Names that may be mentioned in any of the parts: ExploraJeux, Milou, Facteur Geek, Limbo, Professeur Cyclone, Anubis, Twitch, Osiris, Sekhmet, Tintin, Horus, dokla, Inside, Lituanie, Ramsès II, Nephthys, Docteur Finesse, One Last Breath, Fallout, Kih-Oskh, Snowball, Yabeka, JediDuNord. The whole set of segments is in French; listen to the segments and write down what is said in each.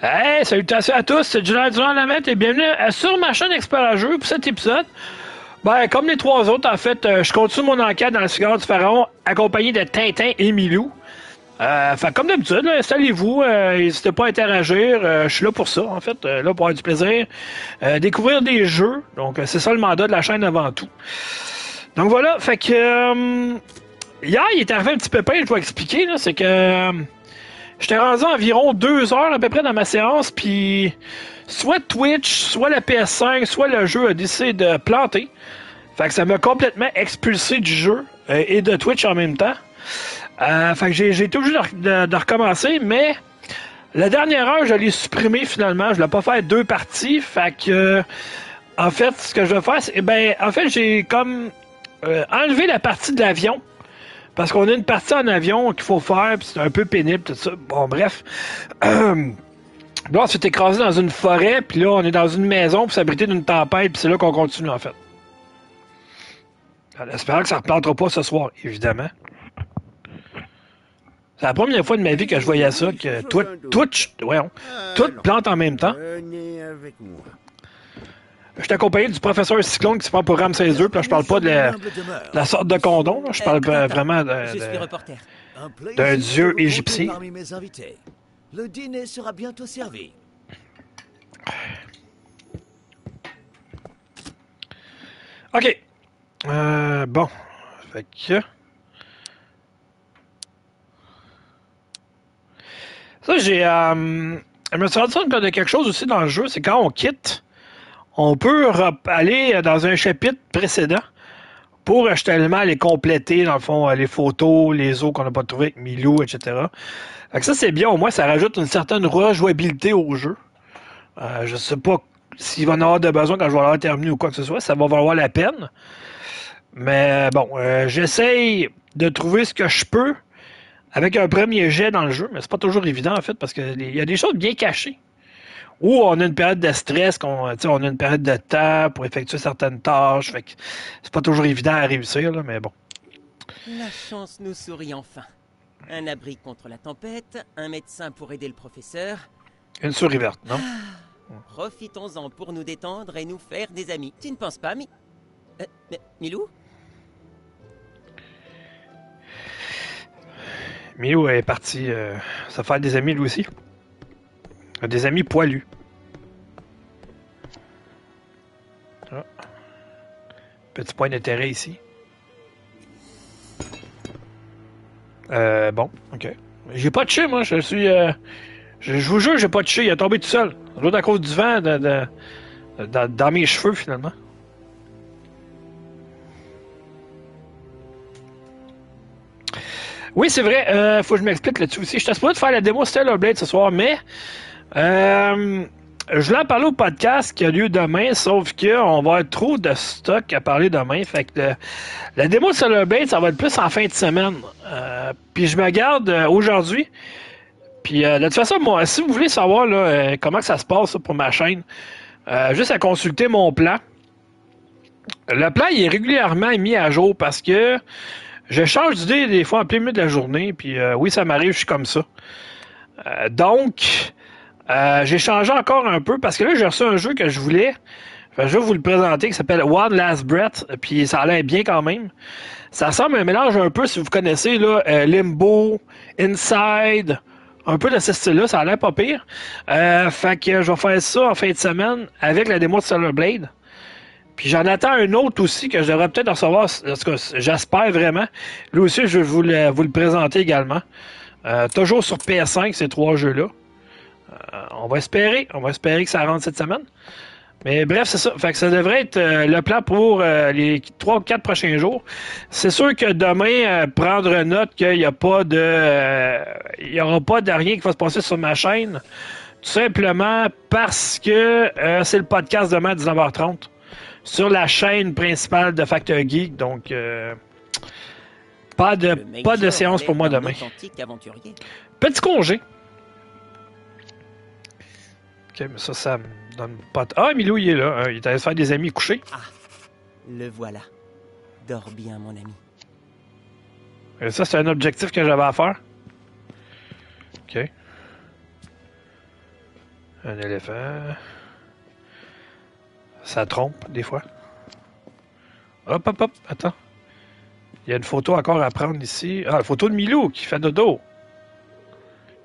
Hey, salutations à tous, c'est JediDuNord et bienvenue sur ma chaîne ExploraJeux pour cet épisode. Ben, comme les trois autres, en fait, je continue mon enquête dans les cigares du pharaon accompagné de Tintin et Milou. Comme d'habitude, installez-vous, n'hésitez pas à interagir, je suis là pour ça, en fait, là pour avoir du plaisir, découvrir des jeux, donc c'est ça le mandat de la chaîne avant tout. Donc voilà, fait que... hier, il est arrivé un petit pépin, je vais expliquer, là, c'est que... j'étais rendu environ 2 heures à peu près dans ma séance, puis soit Twitch, soit la PS5, soit le jeu a décidé de planter. Fait que ça m'a complètement expulsé du jeu et de Twitch en même temps. Fait que j'ai été obligé de recommencer, mais la dernière heure, je l'ai supprimé finalement. Je voulais pas faire 2 parties. Fait que, en fait, ce que je vais faire, c'est, ben, en fait, j'ai comme enlevé la partie de l'avion. Parce qu'on a une partie en avion qu'il faut faire, puis c'est un peu pénible, tout ça. Bon, bref. Là, on s'est écrasé dans une forêt, puis là, on est dans une maison pour s'abriter d'une tempête, puis c'est là qu'on continue, en fait. En espérant que ça ne replantera pas ce soir, évidemment. C'est la première fois de ma vie que je voyais ça, que tout plante en même temps. Je suis accompagné du professeur Cyclone qui se prend pour Ramsès II, puis là, je parle pas de la sorte de condom, là. Je parle vraiment d'un dieu égyptien. Le dîner sera bientôt servi. OK. Bon. Fait que... ça, j'ai... je me suis rendu compte de quelque chose aussi dans le jeu, c'est quand on quitte... on peut aller dans un chapitre précédent pour justement aller compléter, dans le fond, les photos, les os qu'on n'a pas trouvés avec Milou, etc. Fait que ça, c'est bien. Au moins, ça rajoute une certaine rejouabilité au jeu. Je ne sais pas s'il va en avoir de besoin quand je vais l'avoir terminé ou quoi que ce soit. Ça va valoir la peine. Mais bon, j'essaye de trouver ce que je peux avec un premier jet dans le jeu. Mais c'est pas toujours évident, en fait, parce qu'il y a des choses bien cachées. Ou on a une période de stress, on a une période de temps pour effectuer certaines tâches. Fait que c'est pas toujours évident à réussir, là, mais bon. La chance nous sourit enfin. Un abri contre la tempête, un médecin pour aider le professeur. Une souris verte, non? Profitons-en pour nous détendre et nous faire des amis. Tu ne penses pas, Milou? Milou est parti se faire des amis, lui aussi. Des amis poilus. Ah. Petit point d'intérêt ici. Bon, ok. J'ai pas de chez, moi. Je suis... je vous jure, j'ai pas de chez. Il est tombé tout seul. L'autre à cause du vent dans mes cheveux, finalement. Oui, c'est vrai. Faut que je m'explique là-dessus aussi. J'étais supposé de faire la démo Stellar Blade ce soir, mais... je voulais en parler au podcast qui a lieu demain, sauf qu'on va avoir trop de stock à parler demain. Fait que la démo de Stellar Blade, ça va être plus en fin de semaine. Puis je me garde aujourd'hui. Puis de toute façon, moi, si vous voulez savoir là, comment que ça se passe là, pour ma chaîne, juste à consulter mon plan. Le plan, il est régulièrement mis à jour parce que je change d'idée des fois en plein milieu de la journée. Puis oui, ça m'arrive, je suis comme ça. Donc... j'ai changé encore un peu parce que là j'ai reçu un jeu que je voulais. Enfin, je vais vous le présenter qui s'appelle One Last Breath, puis ça a l'air bien quand même. Ça ressemble à un mélange un peu, si vous connaissez là, Limbo, Inside, un peu de ce style-là, ça a l'air pas pire. Fait que je vais faire ça en fin de semaine avec la démo de Stellar Blade. Puis j'en attends un autre aussi que je devrais peut-être recevoir, en tout cas j'espère vraiment. Lui aussi je vais vous le présenter également. Toujours sur PS5 ces 3 jeux-là. On va espérer que ça rentre cette semaine. Mais bref, c'est ça. Fait que ça devrait être le plan pour les 3 ou 4 prochains jours. C'est sûr que demain, prendre note qu'il n'y a pas de... il n'y aura pas de rien qui va se passer sur ma chaîne. Tout simplement parce que c'est le podcast demain à 19h30 sur la chaîne principale de Facteur Geek. Donc, pas de séance pour moi demain. Petit congé. Okay, mais ça me donne pas... Ah, Milou, il est là. Il est allé se faire des amis couchés. Ah, le voilà. Dors bien, mon ami. Et ça, c'est un objectif que j'avais à faire. OK. Un éléphant. Ça trompe, des fois. Hop, hop, hop, attends. Il y a une photo encore à prendre ici. Ah, la photo de Milou qui fait dodo.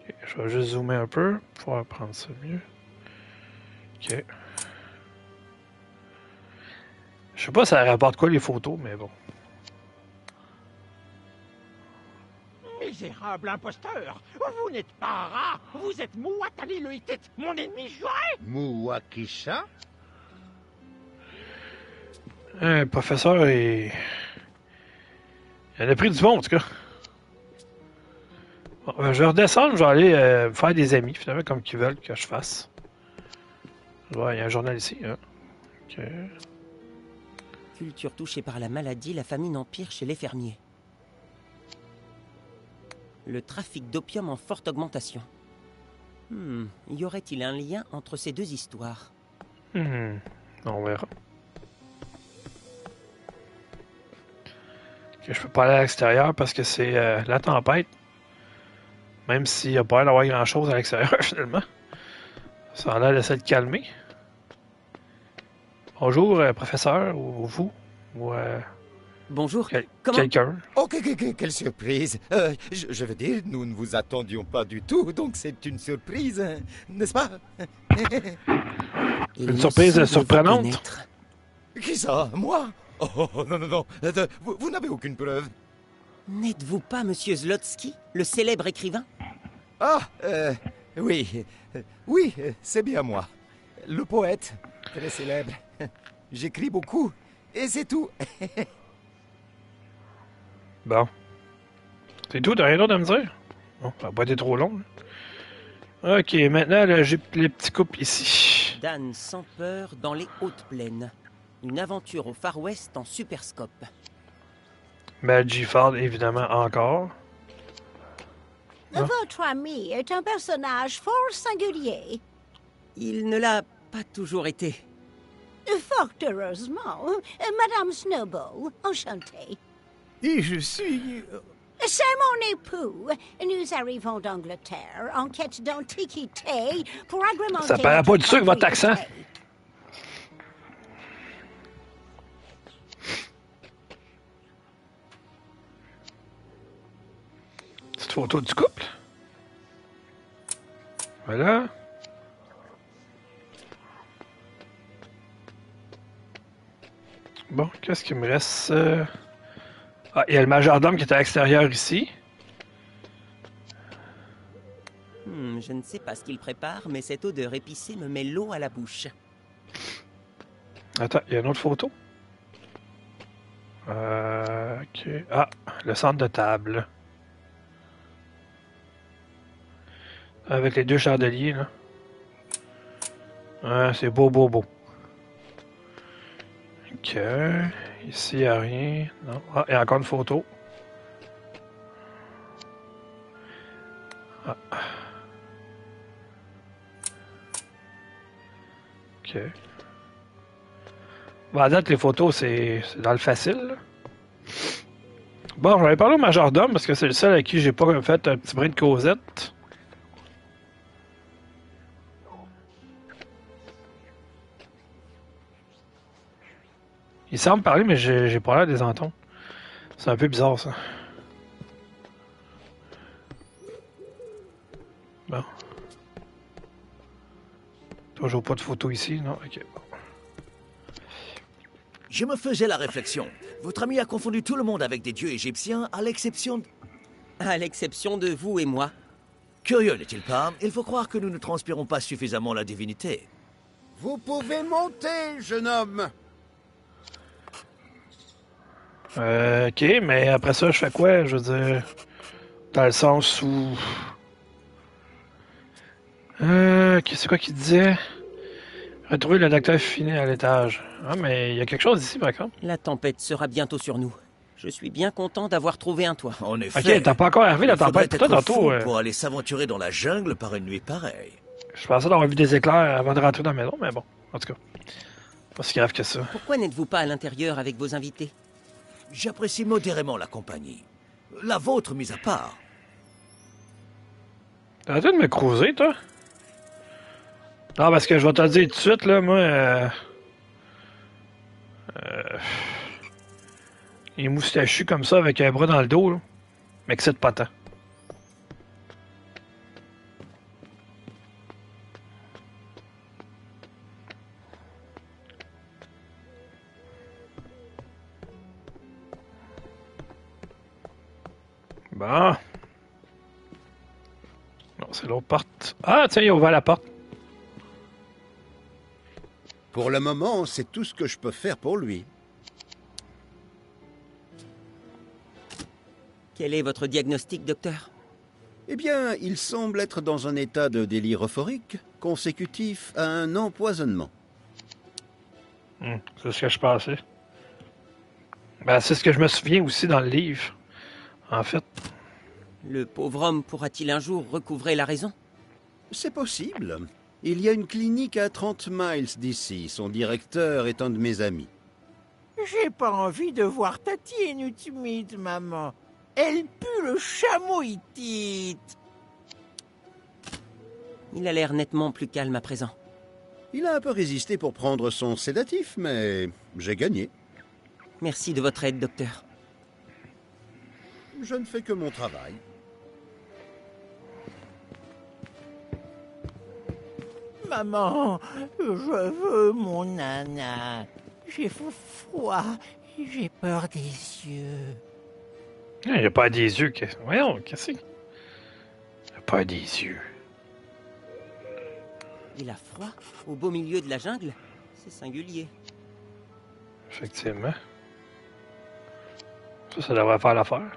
Okay, je vais juste zoomer un peu pour pouvoir prendre ça mieux. Ok. Je sais pas si ça rapporte quoi les photos, mais bon. Misérable imposteur! Vous n'êtes pas rat! Vous êtes Mouatali le Hittite, mon ennemi juré! Mouakisha? Un professeur est... Il en a pris du bon, en tout cas. Bon, ben, je vais redescendre, je vais aller faire des amis, finalement, comme qu'ils veulent que je fasse. Ouais, il y a un journal ici, hein. Ok. Culture touchée par la maladie, la famine empire chez les fermiers. Le trafic d'opium en forte augmentation. Y aurait-il un lien entre ces deux histoires? On verra. Okay, je peux pas aller à l'extérieur parce que c'est la tempête. Même s'il n'y a pas l'air d'avoir grand-chose à l'extérieur, finalement. Ça a l'air d'essayer de calmer. Bonjour, professeur, ou vous, ou... Bonjour, quelqu'un. Oh, quelle surprise. Je veux dire, nous ne vous attendions pas du tout, donc c'est une surprise, n'est-ce pas? Une surprise surprenante? Qui ça? Moi? Oh, non. Vous n'avez aucune preuve. N'êtes-vous pas Monsieur Zlotsky, le célèbre écrivain? Ah, oui. Oui, c'est bien moi. Le poète, très célèbre. J'écris beaucoup, et c'est tout. Bon. C'est tout, t'as rien d'autre à me dire? Bon, ça va pas être trop long. Hein. Ok, maintenant, là, j'ai les petits coupes ici. Dan sans peur dans les hautes plaines. Une aventure au Far West en superscope. Magifard, évidemment, encore. Hein? Votre ami est un personnage fort singulier. Il ne l'a pas toujours été. Fort heureusement. Madame Snowball, enchantée. Et je suis... C'est mon époux. Nous arrivons d'Angleterre en quête d'antiquité pour agrémenter... Ça paraît pas du sucre, votre accent. Cette photo du couple. Voilà. Bon, qu'est-ce qu'il me reste... Ah, il y a le majordome qui est à l'extérieur ici. Je ne sais pas ce qu'il prépare, mais cette odeur épicée me met l'eau à la bouche. Attends, il y a une autre photo. Ok. Ah, le centre de table. Avec les deux chandeliers, là. Ah, c'est beau. Ok. Ici, il n'y a rien. Non. Ah, il y a encore une photo. Ah. Ok. Bon, à date, les photos, c'est dans le facile. Là. Bon, je vais parler au majordome parce que c'est le seul à qui j'ai pas fait un petit brin de causette. Il semble parler, mais j'ai pas l'air des entendre. C'est un peu bizarre, ça. Bon. Toujours pas de photo ici, non? Ok, bon. Je me faisais la réflexion. Votre ami a confondu tout le monde avec des dieux égyptiens, à l'exception de... À l'exception de vous et moi. Curieux, n'est-il pas? Il faut croire que nous ne transpirons pas suffisamment la divinité. Vous pouvez monter, jeune homme! Ok, mais après ça, je fais quoi? Je veux dire... Dans le sens où... Ok, c'est quoi qu'il disait? Retrouver le docteur Finesse à l'étage. Ah, mais il y a quelque chose ici, par exemple. La tempête sera bientôt sur nous. Je suis bien content d'avoir trouvé un toit. En effet. Ok, t'as pas encore arrivé la tempête. Toi, tantôt... Pour aller s'aventurer dans la jungle par une nuit pareille. Je pensais d'avoir vu des éclairs avant de rentrer dans la maison, mais bon, en tout cas. Pas si grave que ça. Pourquoi n'êtes-vous pas à l'intérieur avec vos invités? J'apprécie modérément la compagnie. La vôtre mise à part. T'as arrêté de me croiser, toi? Non, parce que je vais te le dire tout de suite, là, moi... Les moustachus comme ça, avec un bras dans le dos, là, m'excite pas tant. Bon. Non, c'est l'autre porte. Ah, tiens, il a ouvert la porte. Pour le moment, c'est tout ce que je peux faire pour lui. Quel est votre diagnostic, docteur? Eh bien, il semble être dans un état de délire euphorique consécutif à un empoisonnement. C'est ce que je pensais. Ben, c'est ce que je me souviens aussi dans le livre, en fait. Le pauvre homme pourra-t-il un jour recouvrer la raison? C'est possible. Il y a une clinique à 30 miles d'ici. Son directeur est un de mes amis. J'ai pas envie de voir Tati inutimide, maman. Elle pue le chameau hitite. Il a l'air nettement plus calme à présent. Il a un peu résisté pour prendre son sédatif, mais j'ai gagné. Merci de votre aide, docteur. Je ne fais que mon travail. Maman, je veux mon nana. J'ai froid et j'ai peur des yeux. Il n'a pas des yeux. Voyons, qu'est-ce que c'est? Il n'a pas des yeux. Il a froid au beau milieu de la jungle? C'est singulier. Effectivement. Ça devrait faire l'affaire.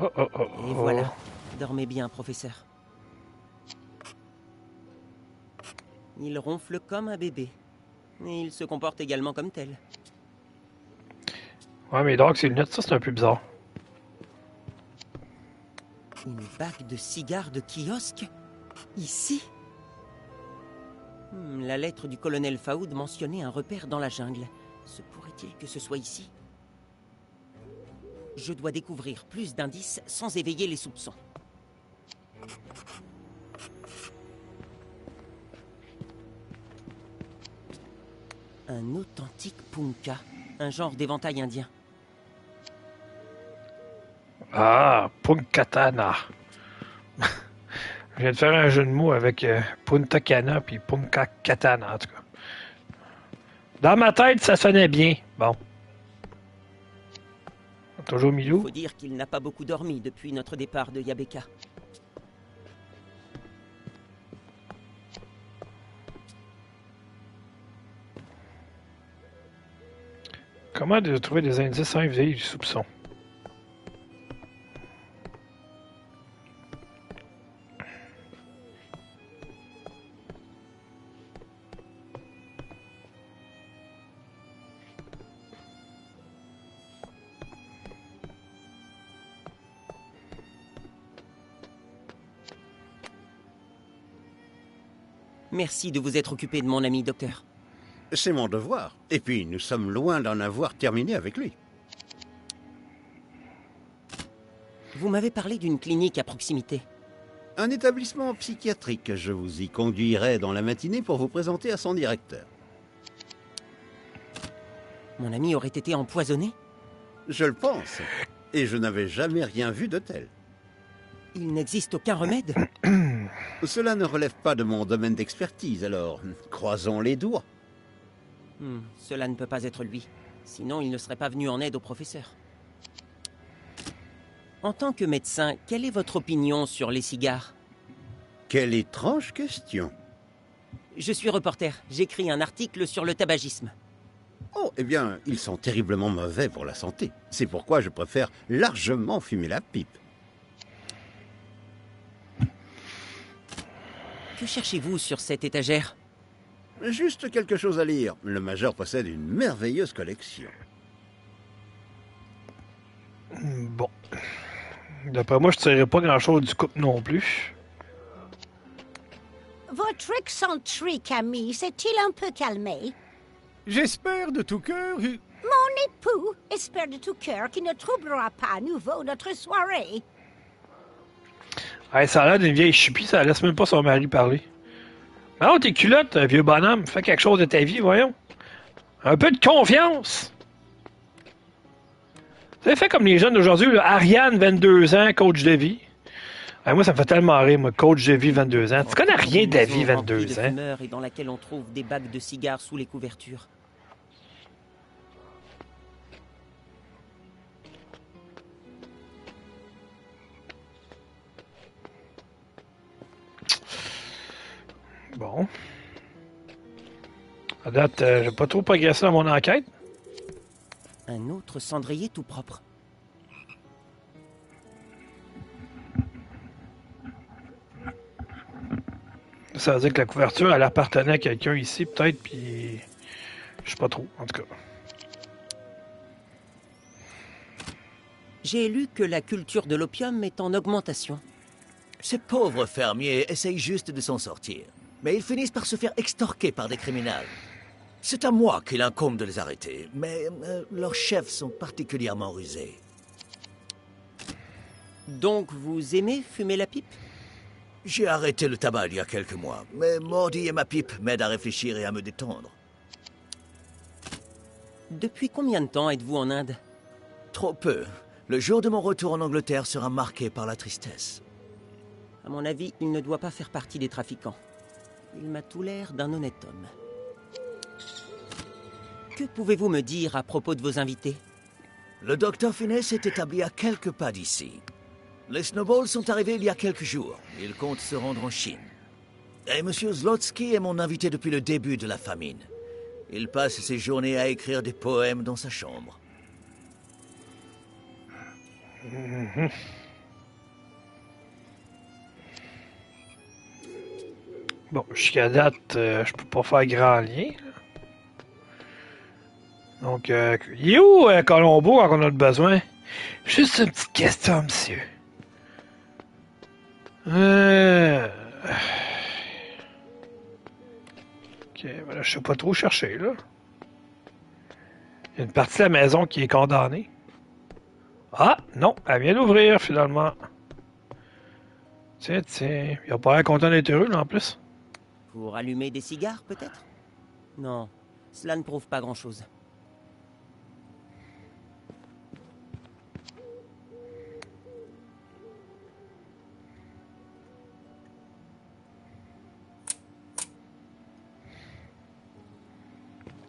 Oh, oh, oh, oh. Et voilà. Dormez bien, professeur. Il ronfle comme un bébé. Et il se comporte également comme tel. Ouais, mais donc, ces lunettes, ça, c'est un peu bizarre. Une bague de cigares de Kih-Oskh? Ici? La lettre du colonel Faoud mentionnait un repère dans la jungle. Se pourrait-il que ce soit ici? Je dois découvrir plus d'indices sans éveiller les soupçons. Un authentique punka, un genre d'éventail indien. Ah, punkatana. Je viens de faire un jeu de mots avec punta kana puis punka katana en tout cas. Dans ma tête, ça sonnait bien. Bon. Toujours Milou. Il faut dire qu'il n'a pas beaucoup dormi depuis notre départ de Yabeka. Comment de trouver des indices sans éveiller du soupçon? Merci de vous être occupé de mon ami, docteur. C'est mon devoir. Et puis, nous sommes loin d'en avoir terminé avec lui. Vous m'avez parlé d'une clinique à proximité. Un établissement psychiatrique. Je vous y conduirai dans la matinée pour vous présenter à son directeur. Mon ami aurait été empoisonné? Je le pense. Et je n'avais jamais rien vu de tel. Il n'existe aucun remède? Cela ne relève pas de mon domaine d'expertise, alors croisons les doigts. Cela ne peut pas être lui. Sinon, il ne serait pas venu en aide au professeur. En tant que médecin, quelle est votre opinion sur les cigares? Quelle étrange question. Je suis reporter. J'écris un article sur le tabagisme. Oh, eh bien, ils sont terriblement mauvais pour la santé. C'est pourquoi je préfère largement fumer la pipe. Que cherchez-vous sur cette étagère? Juste quelque chose à lire. Le major possède une merveilleuse collection. Bon. D'après moi, je ne tirerai pas grand-chose du couple non plus. Votre excentrique ami s'est-il un peu calmé? J'espère de tout cœur... Mon époux espère de tout cœur qu'il ne troublera pas à nouveau notre soirée. Hey, ça a l'air d'une vieille chupie, ça laisse même pas son mari parler. Non, tes culottes, vieux bonhomme, fais quelque chose de ta vie, voyons. Un peu de confiance. C'est fait comme les jeunes d'aujourd'hui, Ariane, 22 ans, coach de vie. Moi, ça me fait tellement rire, moi, coach de vie, 22 ans. Tu connais rien de la vie, 22 ans. Et dans laquelle on trouve des bagues de cigares sous les couvertures. Bon. À date, j'ai pas trop progressé dans mon enquête. Un autre cendrier tout propre. Ça veut dire que la couverture, elle appartenait à quelqu'un ici, peut-être, puis... Je sais pas trop, en tout cas. J'ai lu que la culture de l'opium est en augmentation. Ces pauvres fermiers essayent juste de s'en sortir. Mais ils finissent par se faire extorquer par des criminels. C'est à moi qu'il incombe de les arrêter, mais leurs chefs sont particulièrement rusés. Donc vous aimez fumer la pipe? J'ai arrêté le tabac il y a quelques mois, mais Mordi et ma pipe m'aident à réfléchir et à me détendre. Depuis combien de temps êtes-vous en Inde? Trop peu. Le jour de mon retour en Angleterre sera marqué par la tristesse. À mon avis, il ne doit pas faire partie des trafiquants. Il m'a tout l'air d'un honnête homme. Que pouvez-vous me dire à propos de vos invités? Le docteur Finesse est établi à quelques pas d'ici. Les Snowballs sont arrivés il y a quelques jours. Ils comptent se rendre en Chine. Et Monsieur Zlotsky est mon invité depuis le début de la famine. Il passe ses journées à écrire des poèmes dans sa chambre. Mmh. Bon, jusqu'à date, je peux pas faire grand lien. Donc, il est où Colombo quand on a besoin? Juste une petite question, monsieur. Ok, voilà, je sais pas trop chercher, là. Il y a une partie de la maison qui est condamnée. Ah, non, elle vient d'ouvrir, finalement. Tiens, il a pas l'air content d'être heureux, là, en plus. Pour allumer des cigares, peut-être? Non, cela ne prouve pas grand-chose.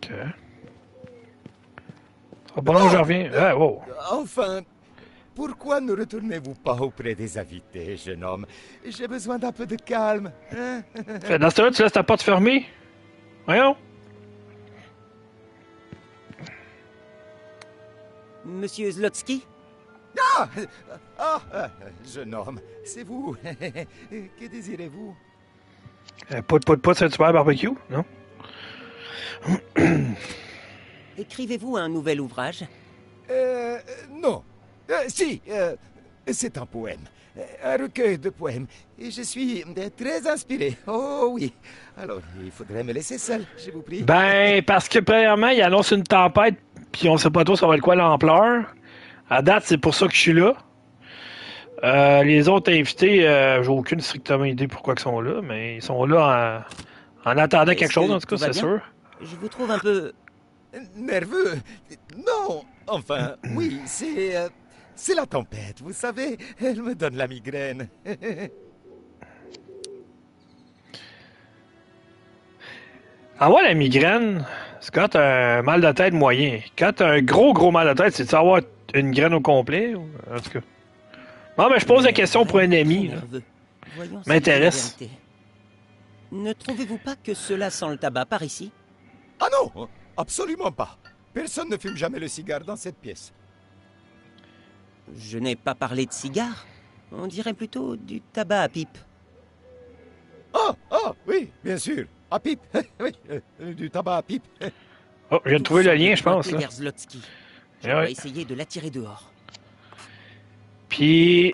Ok. Oh, bon, non, je reviens. Ah, wow. Enfin, pourquoi ne retournez-vous pas auprès des invités, jeune homme? J'ai besoin d'un peu de calme. Dans ce cas-là, tu laisses ta porte fermée? Voyons. Monsieur Zlotsky? Ah! Ah! Jeune homme, c'est vous. Que désirez-vous? Pout-pout-pout, c'est un super barbecue, non? Écrivez-vous un nouvel ouvrage? Non. Si, c'est un poème. Un recueil de poèmes. Et je suis très inspiré. Oh oui. Alors, il faudrait me laisser seul, je vous prie. Ben, parce que premièrement, il annonce une tempête, puis on sait pas trop ça va être quoi l'ampleur. À date, c'est pour ça que je suis là. Les autres invités, j'ai aucune strictement idée pourquoi ils sont là, mais ils sont là en attendant quelque chose, en tout cas, c'est sûr. Je vous trouve un peu... nerveux? Non! Enfin, oui, c'est la tempête, vous savez. Elle me donne la migraine. Avoir la migraine, c'est quand t'as un mal de tête moyen. Quand t'as un gros mal de tête, c'est de avoir une graine au complet. En tout cas. Non, mais je pose la question pour un ami. M'intéresse. Ne trouvez-vous pas que cela sent le tabac par ici? Ah non, absolument pas. Personne ne fume jamais le cigare dans cette pièce. Je n'ai pas parlé de cigare. On dirait plutôt du tabac à pipe. Ah, oui, bien sûr. À pipe. Oui, du tabac à pipe. Oh, j'ai trouvé le lien, je pense. Là. Je vais essayer de l'attirer dehors. Puis...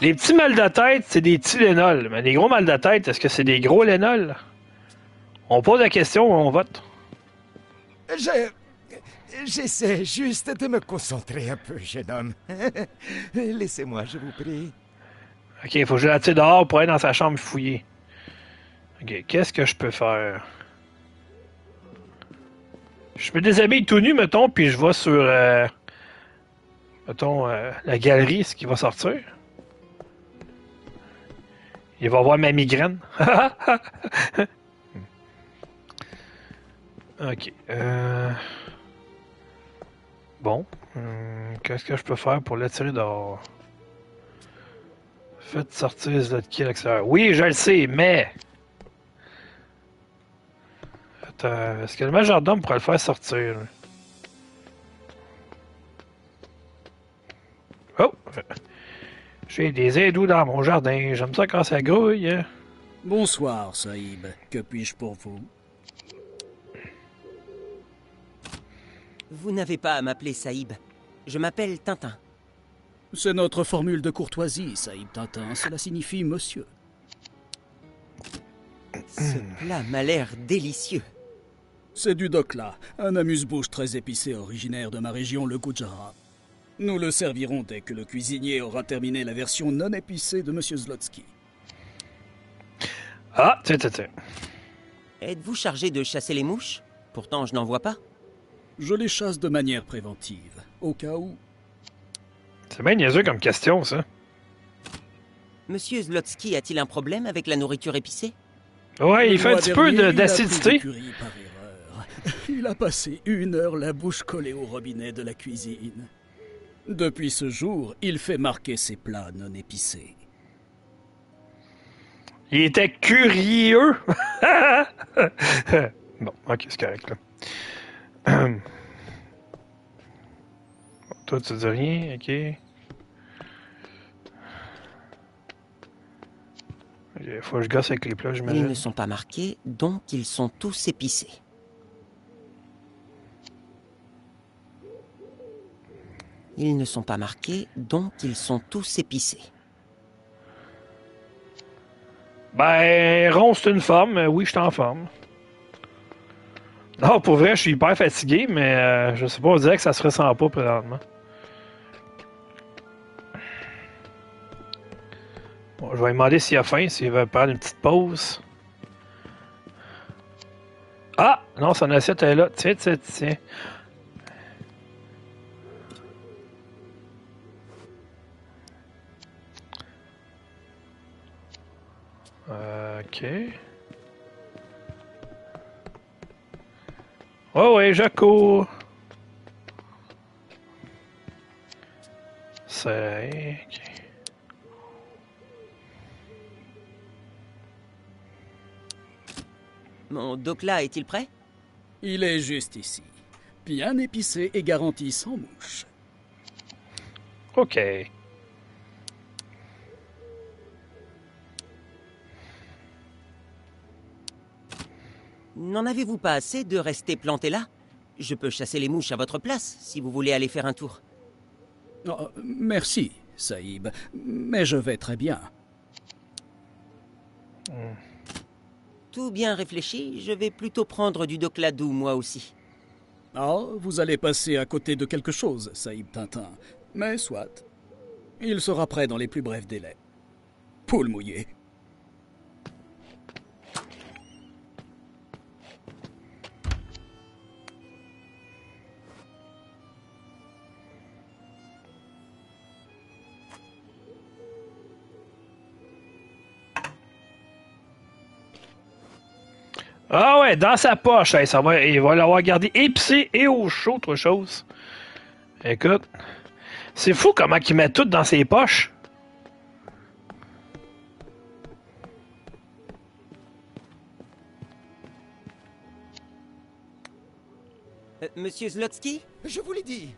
les petits mal de tête, c'est des petits lénols. Mais les gros mal de tête, est-ce que c'est des gros lénols? On pose la question, on vote. J'essaie juste de me concentrer un peu, jeune homme. Laissez-moi, je vous prie. Ok, il faut que je la tire dehors pour aller dans sa chambre fouiller. Ok, qu'est-ce que je peux faire? Je me déshabille tout nu, mettons, puis je vais sur... mettons, la galerie, ce qui va sortir. Il va avoir ma migraine. Ok. Bon. Qu'est-ce que je peux faire pour l'attirer dehors? Faites sortir Zlotsky à l'extérieur. Oui, je le sais, mais... Attends, est-ce que le majordome pourrait le faire sortir? Oh! J'ai des hindous dans mon jardin. J'aime ça quand ça grouille. Bonsoir, Saïb. Que puis-je pour vous? Vous n'avez pas à m'appeler Saïb. Je m'appelle Tintin. C'est notre formule de courtoisie, Saïb Tintin. Cela signifie monsieur. Ce plat m'a l'air délicieux. C'est du dokla, un amuse-bouche très épicé originaire de ma région, le Gujarat. Nous le servirons dès que le cuisinier aura terminé la version non épicée de Monsieur Zlotsky. Ah, tiens. Êtes-vous chargé de chasser les mouches? Pourtant, je n'en vois pas. Je les chasse de manière préventive, au cas où. C'est bien niaiseux comme question, ça. Monsieur Zlotsky a-t-il un problème avec la nourriture épicée? Ouais, il fait un petit peu d'acidité. Il a passé 1 heure la bouche collée au robinet de la cuisine. Depuis ce jour, il fait marquer ses plats non épicés. Il était curieux. Bon, ok, c'est correct, là. Toi, tu dis rien, ok. Il faut que je gosse avec les plats, j'imagine. Ils ne sont pas marqués, donc ils sont tous épicés. Ils ne sont pas marqués, donc ils sont tous épicés. Ben, rond, c'est une forme. Oui, je suis en forme. Non, pour vrai, je suis hyper fatigué, mais je sais pas, on dirait que ça se ressent pas présentement. Bon, je vais demander s'il a faim, s'il veut prendre une petite pause. Ah! Non, son assiette est là. Tiens. Ok. Ouais, je cours. C'est... Okay. Mon dokla est-il prêt? Il est juste ici. Bien épicé et garanti sans mouche. Ok. N'en avez-vous pas assez de rester planté là? Je peux chasser les mouches à votre place, si vous voulez aller faire un tour. Oh, merci, Saïb, mais je vais très bien. Tout bien réfléchi, je vais plutôt prendre du dokla doux, moi aussi. Oh, vous allez passer à côté de quelque chose, Saïb Tintin. Mais soit. Il sera prêt dans les plus brefs délais. Poule mouillée. Ah ouais, dans sa poche, hey, ça va, il va l'avoir gardé épicé et au chaud, autre chose. Écoute, c'est fou comment il met tout dans ses poches. Monsieur Zlotsky? Je vous l'ai dit.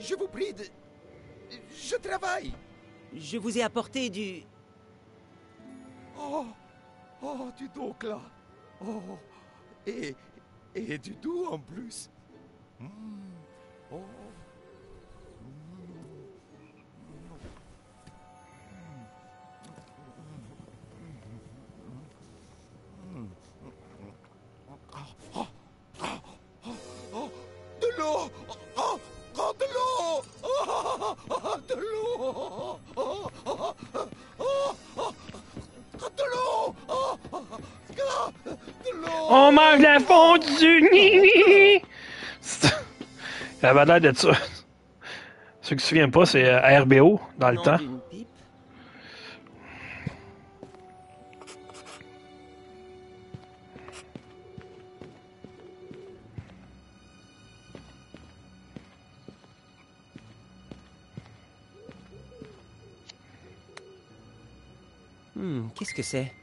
Je vous prie de... Je travaille. Je vous ai apporté du... Oh, du dokla. Oh, et du doux en plus. De l'eau, de l'eau, de l'eau. On mange la fondue! Il avait l'air de ça. Ceux qui se souviennent pas, c'est RBO dans le temps. Qu'est-ce que c'est?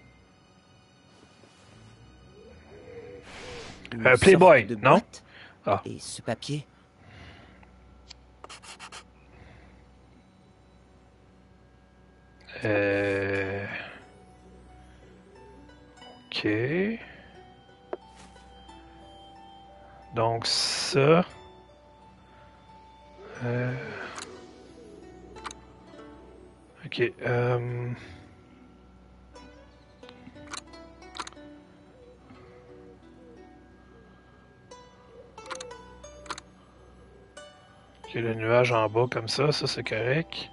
Playboy, non? Ah. Et ce papier? Ok. Donc ça. Ok. Ok, le nuage en bas comme ça, ça c'est correct.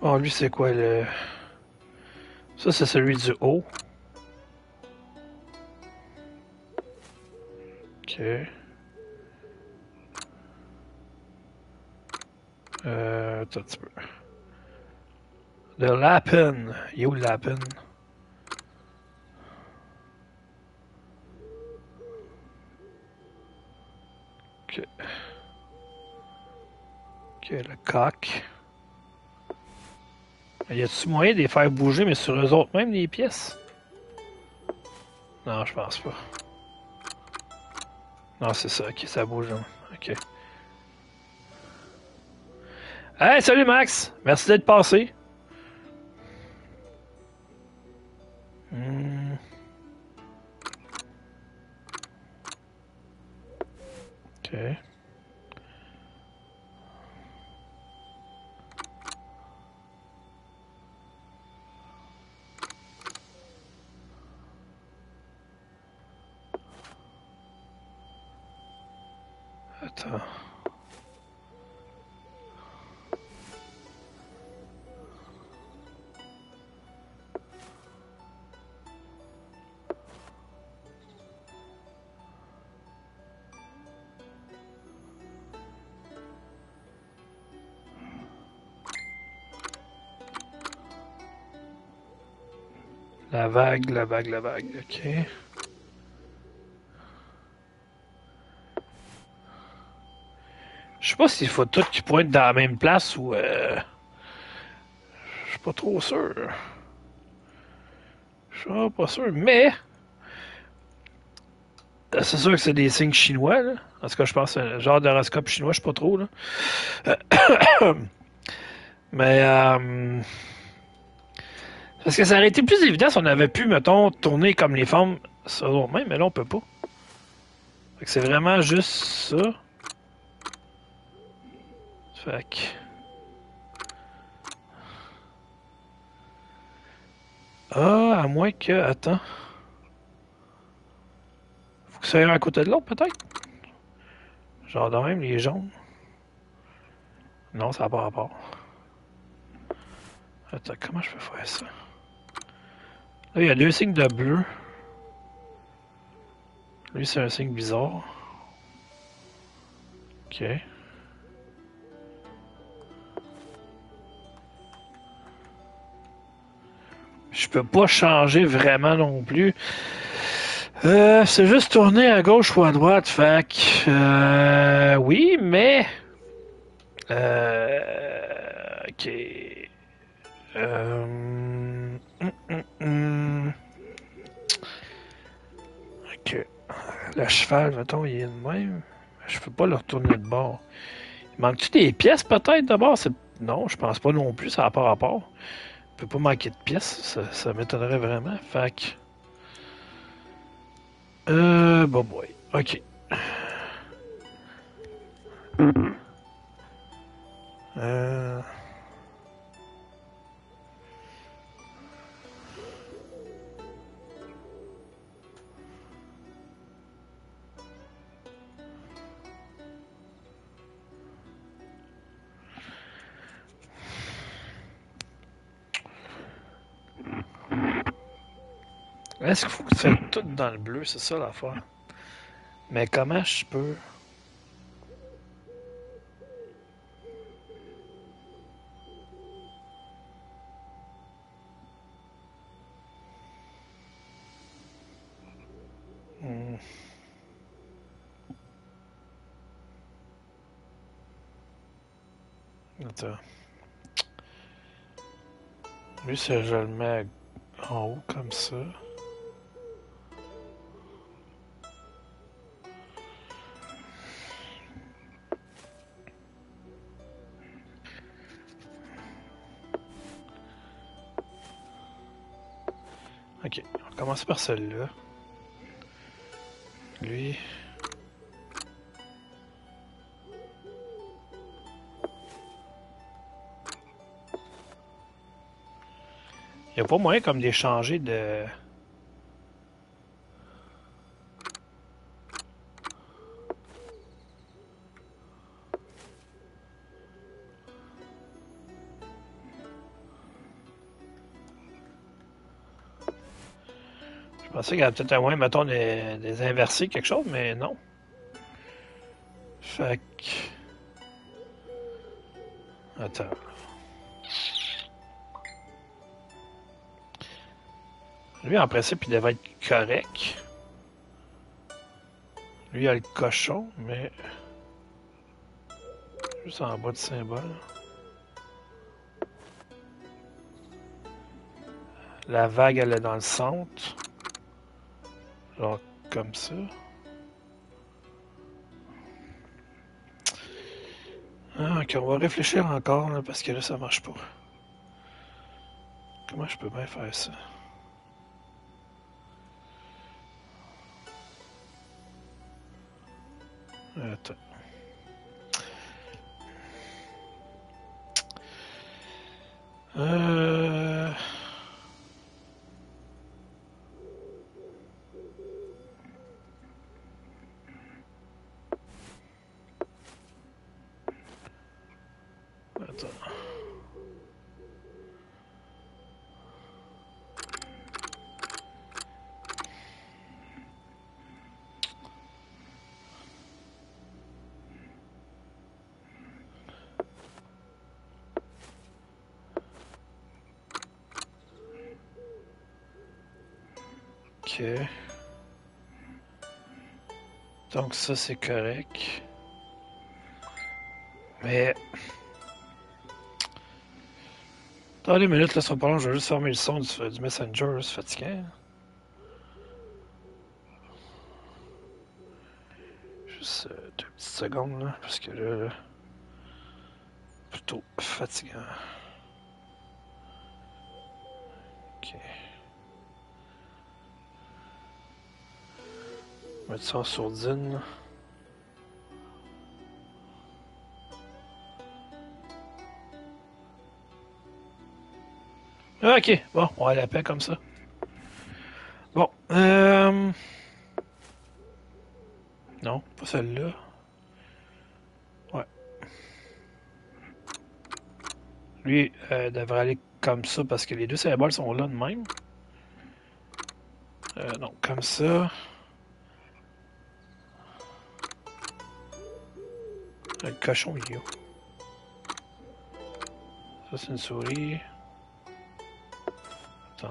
Bon, lui c'est quoi le... Ça c'est celui du haut. Ok. Attends un petit peu. Le lapin. Il est où le lapin? Ok. Ok, le coq. Y a-t-il moyen de les faire bouger, mais sur eux autres, même les pièces? Non, je pense pas. Non, c'est ça, ok, ça bouge. Hein. Ok. Hey, salut Max! Merci d'être passé. Ok. Attends. La vague, la vague, la vague, ok. Je sais pas s'il faut tout qui pourrait être dans la même place ou... Je suis pas trop sûr. Je suis pas sûr, mais... C'est sûr que c'est des signes chinois, là. En tout cas, je pense que c'est un genre d'horoscope chinois, je sais pas trop, là. Mais... Parce que ça aurait été plus évident si on avait pu, mettons, tourner comme les formes sur nous-mêmes, mais là, on peut pas. Fait que c'est vraiment juste ça. Fait que... Ah, à moins que... Attends. Faut que ça aille un à côté de l'autre, peut-être? Genre de même, les jaunes. Non, ça n'a pas rapport. Attends, comment je peux faire ça? Là, il y a deux signes de bleu. Lui, c'est un signe bizarre. Ok. Je peux pas changer vraiment non plus. C'est juste tourner à gauche ou à droite, fait que... oui, mais... ok. Ok. Le cheval, mettons, il est le même. Je peux pas le retourner de bord. Il manque-tu des pièces, peut-être, de bord? Non, je pense pas non plus, ça n'a pas rapport. Il peut pas manquer de pièces, ça m'étonnerait vraiment. Fait que... Bon boy, ok. Est-ce qu'il faut que tu fasses tout dans le bleu? C'est ça l'affaire. Mais comment je peux... Attends. Lui, si je le mets en haut comme ça. Ok, on commence par celle-là. Lui. Il n'y a pas moyen comme d'échanger de... Je pensais qu'il y avait peut-être un moyen, mettons, des inverser quelque chose, mais non. Fait que... Attends. Lui, en principe, il devait être correct. Lui, il a le cochon, mais... Juste en bas du symbole. La vague, elle est dans le centre. Genre comme ça. Ah, ok, on va réfléchir encore, là, parce que là, ça marche pas. Comment je peux bien faire ça? Attends. Attends. Ok. Donc ça c'est correct. Mais... Dans les minutes, là, ça va, je vais juste fermer le son du Messenger, c'est fatigant. Juste 2 petites secondes, là, parce que là... Plutôt fatigant. Ok. Mettre ça en sourdine. Ok, bon, on va à la paix comme ça. Bon, non, pas celle-là. Ouais. Lui, devrait aller comme ça parce que les 2 symboles sont là de même. Donc, comme ça. Le cochon, il est où? Ça, c'est une souris. Attends.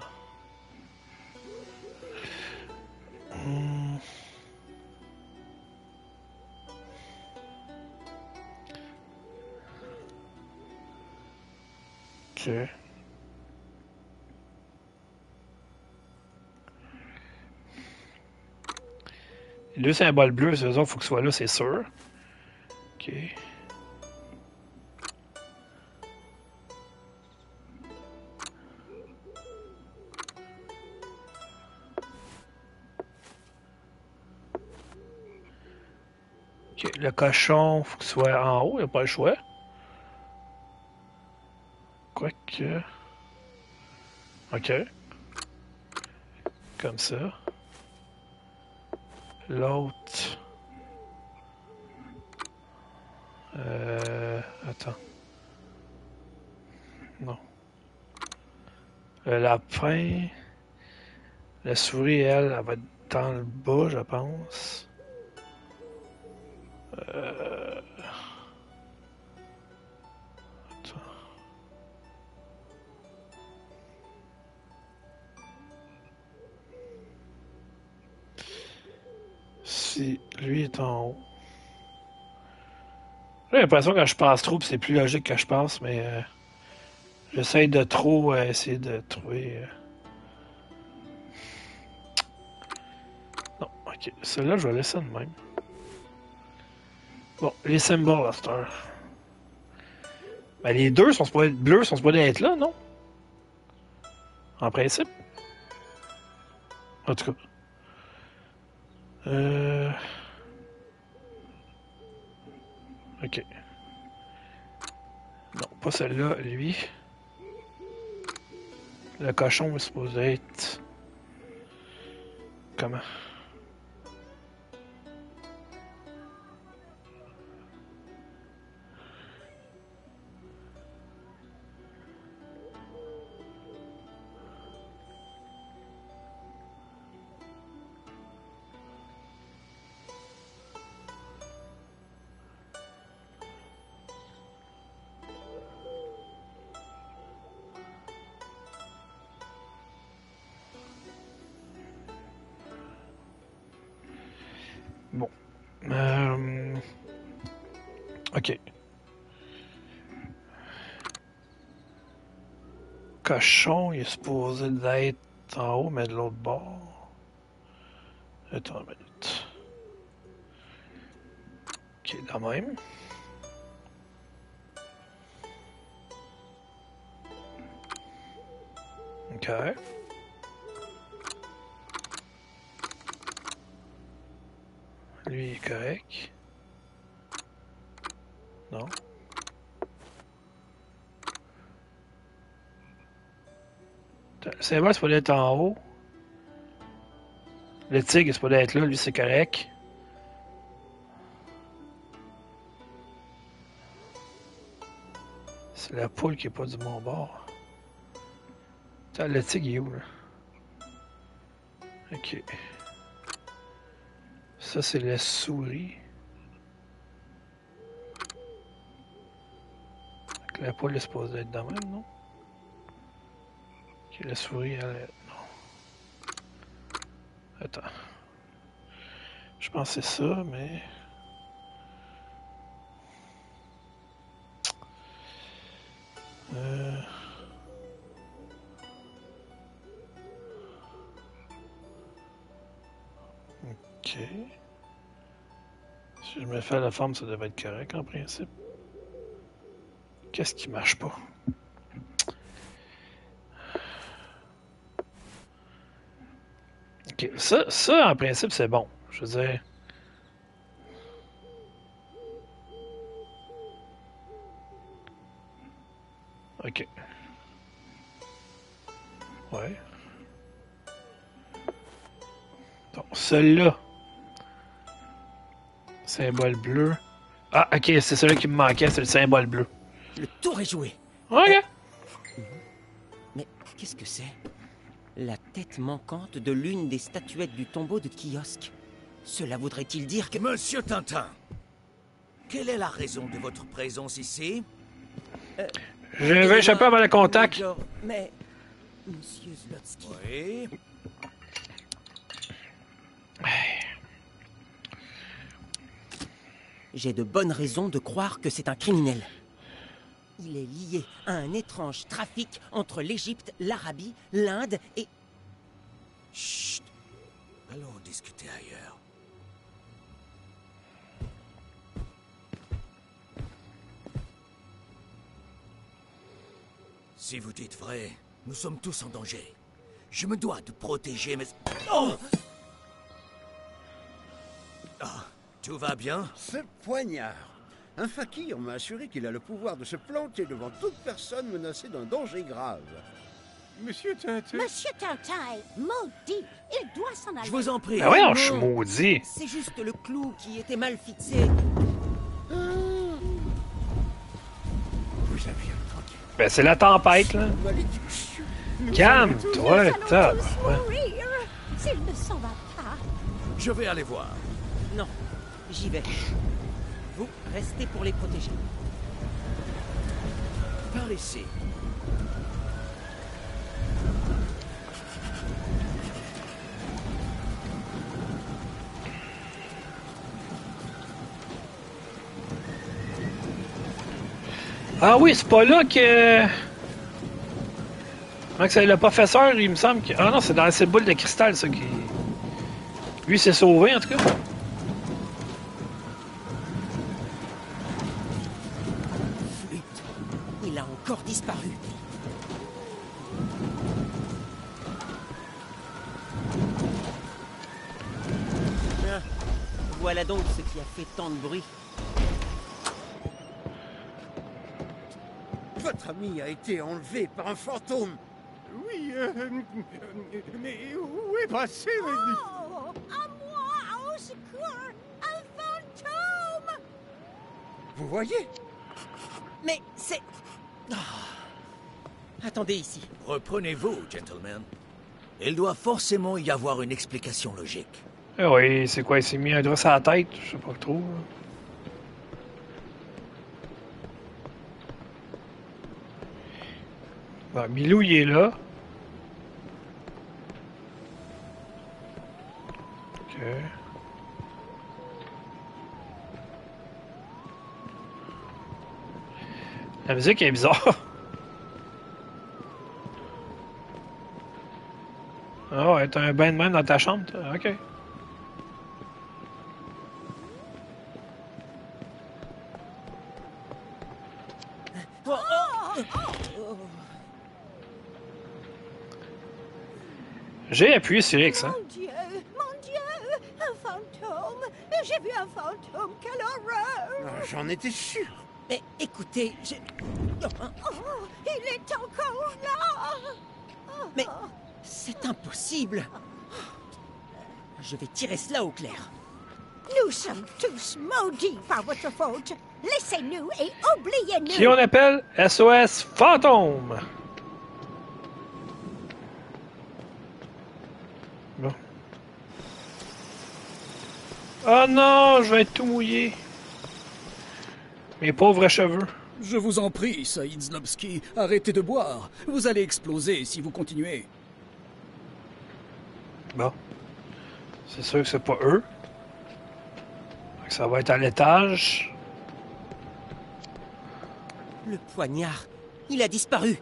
Ok. Les 2 symboles bleus, c'est eux autres, faut qu'ils soient là, c'est sûr. Ok. Ok, le cochon, faut qu'il soit en haut, il n'y a pas le choix. Quoique. Ok. Comme ça. L'autre. Attends. Non. Le lapin. La souris, elle, elle va dans le bas, je pense. Si lui est en haut. J'ai l'impression que quand je passe trop, c'est plus logique que je pense, mais j'essaye de trop essayer de trouver. Non, ok. Celle-là, je vais laisser de même. Bon, les symboles à cette heure. Ben, les deux sont supposés être bleus, sont supposés être là, non? En principe. En tout cas. Ok. Non, pas celle-là, lui. Le cochon est supposé être... Comment? Cochon, il est supposé d'être en haut, mais de l'autre bord. Attends une minute. Ok, de la même. Ok. Lui, il est correct. Non. C'est vrai, c'est pas d'être en haut. Le tigre, c'est pas d'être là, lui, c'est correct. C'est la poule qui est pas du bon bord. Attends, le tigre, il est où, là? Ok. Ça, c'est la souris. Donc, la poule est supposée être dans le même, non? La souris, elle... Non. Attends. Je pensais ça, mais... Ok. Si je me fais à la forme, ça devait être correct, en principe. Qu'est-ce qui marche pas? Okay. Ça, en principe, c'est bon. Je veux dire... Ok. Ouais. Donc, celui-là. Symbole bleu. Ah, ok, c'est celui qui me manquait, c'est le symbole bleu. Le tour est joué. Ok. Mais qu'est-ce que c'est ? La tête manquante de l'une des statuettes du tombeau de Kih-Oskh. Cela voudrait-il dire que... Monsieur Tintin, quelle est la raison de votre présence ici? Je vais échapper avant le contact. Mais... Monsieur Zlotsky... Oui. J'ai de bonnes raisons de croire que c'est un criminel. Il est lié à un étrange trafic entre l'Égypte, l'Arabie, l'Inde et... Chut! Allons discuter ailleurs. Si vous dites vrai, nous sommes tous en danger. Je me dois de protéger mes... Oh! Ah, tout va bien? Ce poignard! Un fakir m'a assuré qu'il a le pouvoir de se planter devant toute personne menacée d'un danger grave. Monsieur Tintin... Monsieur Tintin est maudit. Il doit s'en aller. Je vous en prie. Ah ouais, non, je suis maudit. C'est juste le clou qui était mal fixé. Ah. Vous avez entendu. Ben, c'est la tempête, là. Calme-toi, tabarnak. S'il ne s'en va pas... Je vais aller voir. Non, j'y vais. Vous restez pour les protéger. Par ici. Ah oui, c'est pas là que... C'est le professeur, il me semble que... Ah non, c'est dans cette boule de cristal, ça, qui... Lui, s'est sauvé, en tout cas. Flûte. Il a encore disparu. Ah, voilà donc ce qui a fait tant de bruit. Votre ami a été enlevé par un fantôme. Oui, mais où est passé Oh, à moi, au secours, un fantôme! Vous voyez? Mais c'est... Oh. Attendez ici. Reprenez-vous, gentlemen. Il doit forcément y avoir une explication logique. Eh oui, c'est quoi? Il s'est mis un doigt sur la tête, je sais pas trop. Bah, Milou, il est là. Ok. La musique est bizarre. Oh, t'as un bain de main dans ta chambre, ok. J'ai appuyé sur X, hein. Mon Dieu, un fantôme. J'ai vu un fantôme, quelle horreur. J'en étais sûr. Mais écoutez, je... Oh, il est encore là. Mais c'est impossible. Je vais tirer cela au clair. Nous sommes tous maudits par votre faute. Laissez-nous et oubliez-nous. Qui on appelle SOS Fantôme. Oh non, je vais être tout mouillé. Mes pauvres cheveux. Je vous en prie, Saïd Zlotsky, arrêtez de boire. Vous allez exploser si vous continuez. Bon. C'est sûr que c'est pas eux. Ça va être à l'étage. Le poignard, il a disparu.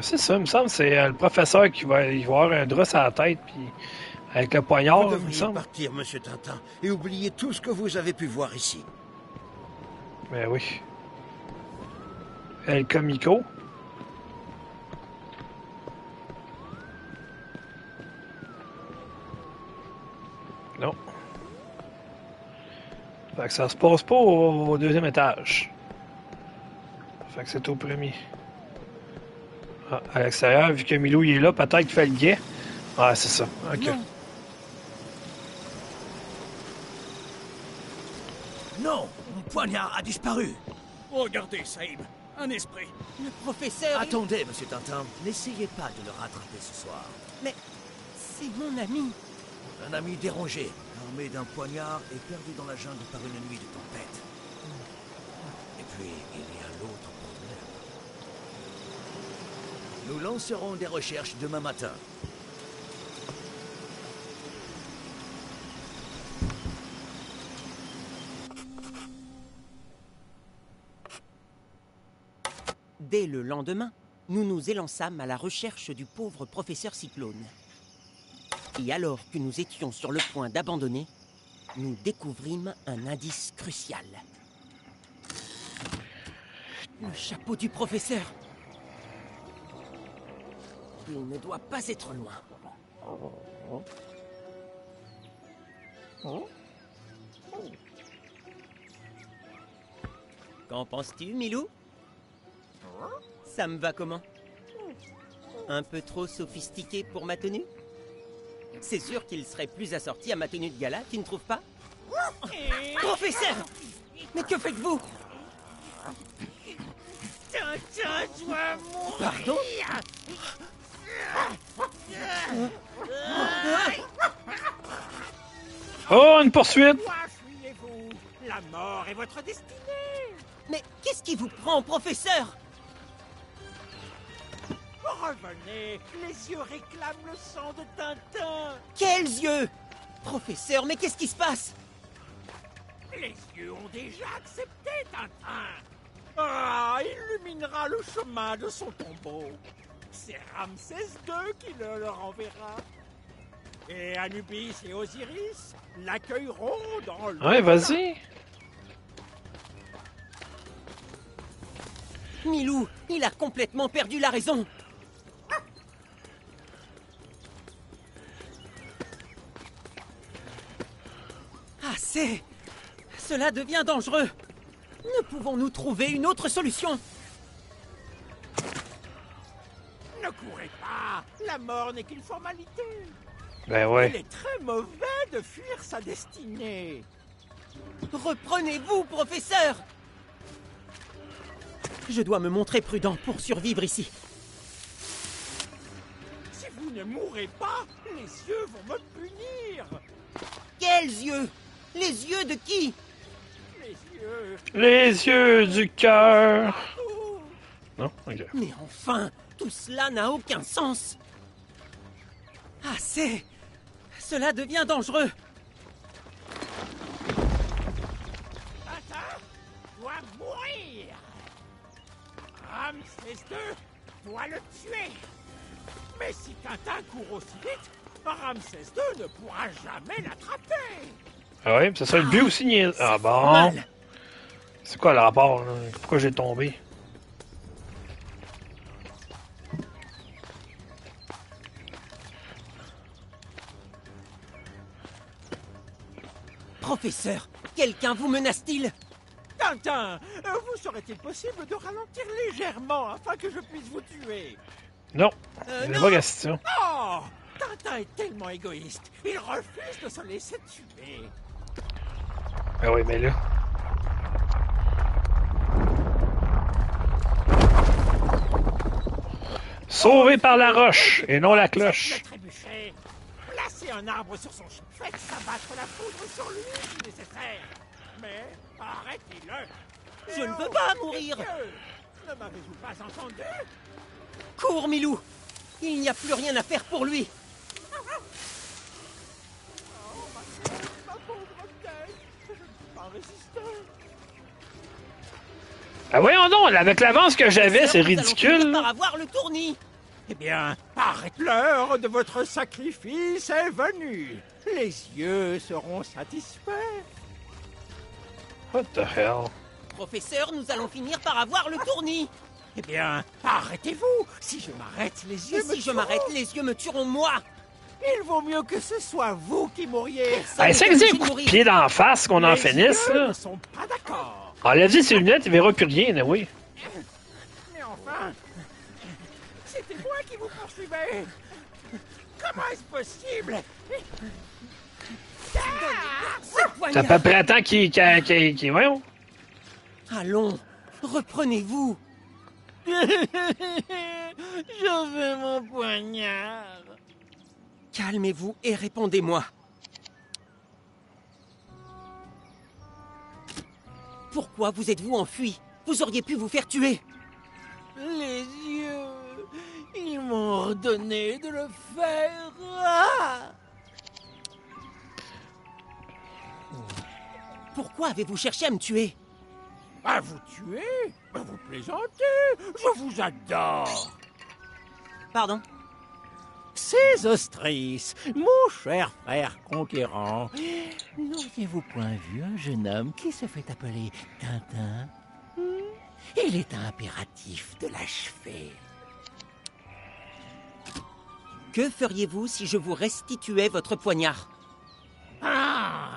C'est ça, il me semble, c'est le professeur qui va y avoir un drap sur la tête, puis avec le poignard, il me semble. Vous devriez partir, monsieur Tintin, et oubliez tout ce que vous avez pu voir ici. Ben oui. El Comico. Non. Fait que ça se passe pas au deuxième étage. Fait que c'est au premier. À l'extérieur, vu que Milou il est là, peut-être qu'il fait le guet. Ah, c'est ça. Ok. Non, mon poignard a disparu. Regardez, Saïb, un esprit. Le professeur. Attendez, il... monsieur Tintin, n'essayez pas de le rattraper ce soir. Mais c'est mon ami. Un ami dérangé, armé d'un poignard et perdu dans la jungle par une nuit de tempête. Et puis, il y a l'autre. Nous lancerons des recherches demain matin. Dès le lendemain, nous nous élançâmes à la recherche du pauvre professeur Cyclone. Et alors que nous étions sur le point d'abandonner, nous découvrîmes un indice crucial. Le chapeau du professeur. Il ne doit pas être loin. Qu'en penses-tu, Milou? Ça me va comment? Un peu trop sophistiqué pour ma tenue? C'est sûr qu'il serait plus assorti à ma tenue de gala, tu ne trouves pas? Professeur! Mais que faites-vous? Je dois mourir. Pardon? Oh, une poursuite! La mort est votre destinée! Mais qu'est-ce qui vous prend, professeur? Revenez, les yeux réclament le sang de Tintin! Quels yeux? Professeur, mais qu'est-ce qui se passe? Les yeux ont déjà accepté Tintin! Ah, illuminera le chemin de son tombeau! C'est Ramsès II qui le leur enverra! Et Anubis et Osiris l'accueilleront dans le... Ouais, vas-y! Milou, il a complètement perdu la raison! Assez! Cela devient dangereux! Ne pouvons-nous trouver une autre solution? Ne courez pas! La mort n'est qu'une formalité! Ben ouais. Il est très mauvais de fuir sa destinée. Reprenez-vous, professeur! Je dois me montrer prudent pour survivre ici. Si vous ne mourrez pas, les yeux vont me punir. Quels yeux? Les yeux de qui? Les yeux du cœur. Non, okay. Mais enfin, tout cela n'a aucun sens. Assez! Cela devient dangereux! Tintin doit mourir! Ramsès II doit le tuer! Mais si Tintin court aussi vite, Ramsès II ne pourra jamais l'attraper! Ah oui, c'est ça le but aussi, niaise. Ah bon? C'est quoi le rapport? Là? Pourquoi j'ai tombé? Professeur, quelqu'un vous menace-t-il? Tintin, vous serait-il possible de ralentir légèrement afin que je puisse vous tuer? Non, c'est pas question. Oh, Tintin est tellement égoïste, il refuse de se laisser tuer. Ah oui, mais là... Sauvé par la roche et non la cloche. Placer un arbre sur son chef, faites abattre la foudre sur lui si nécessaire. Mais arrêtez-le. Je ne veux pas mourir. Ne m'avez-vous pas entendu? Cours, Milou. Il n'y a plus rien à faire pour lui. Oh, ma pauvre tête. Je ne peux pas résister. Ah voyons donc, avec l'avance que j'avais, c'est ridicule. Nous allons avoir le tournis. Eh bien, arrête, l'heure de votre sacrifice est venue. Les yeux seront satisfaits. What the hell? Professeur, nous allons finir par avoir le tournis. Eh bien, arrêtez-vous. Si je m'arrête, les yeux me tueront. Si je m'arrête, les yeux me tueront moi. Il vaut mieux que ce soit vous qui mouriez. C'est que c'est un coup de pied d'en face qu'on en finisse, là. Les yeux ne sont pas d'accord. Enlève-y ses lunettes, il verra plus rien, là, oui. Mais enfin... C'est moi qui vous poursuivez! Comment est-ce possible? Ça fait près temps qui voyons. Allons, reprenez-vous. Je veux mon poignard. Calmez-vous et répondez-moi. Pourquoi vous êtes-vous enfui? Vous auriez pu vous faire tuer. Les yeux... Ils m'ont ordonné de le faire. Pourquoi avez-vous cherché à me tuer? À vous tuer? Vous plaisantez? Je vous adore. Pardon? Ces ostrices, mon cher frère conquérant, n'auriez-vous point vu un jeune homme qui se fait appeler Tintin? Il est impératif de l'achever. Que feriez-vous si je vous restituais votre poignard? Ah!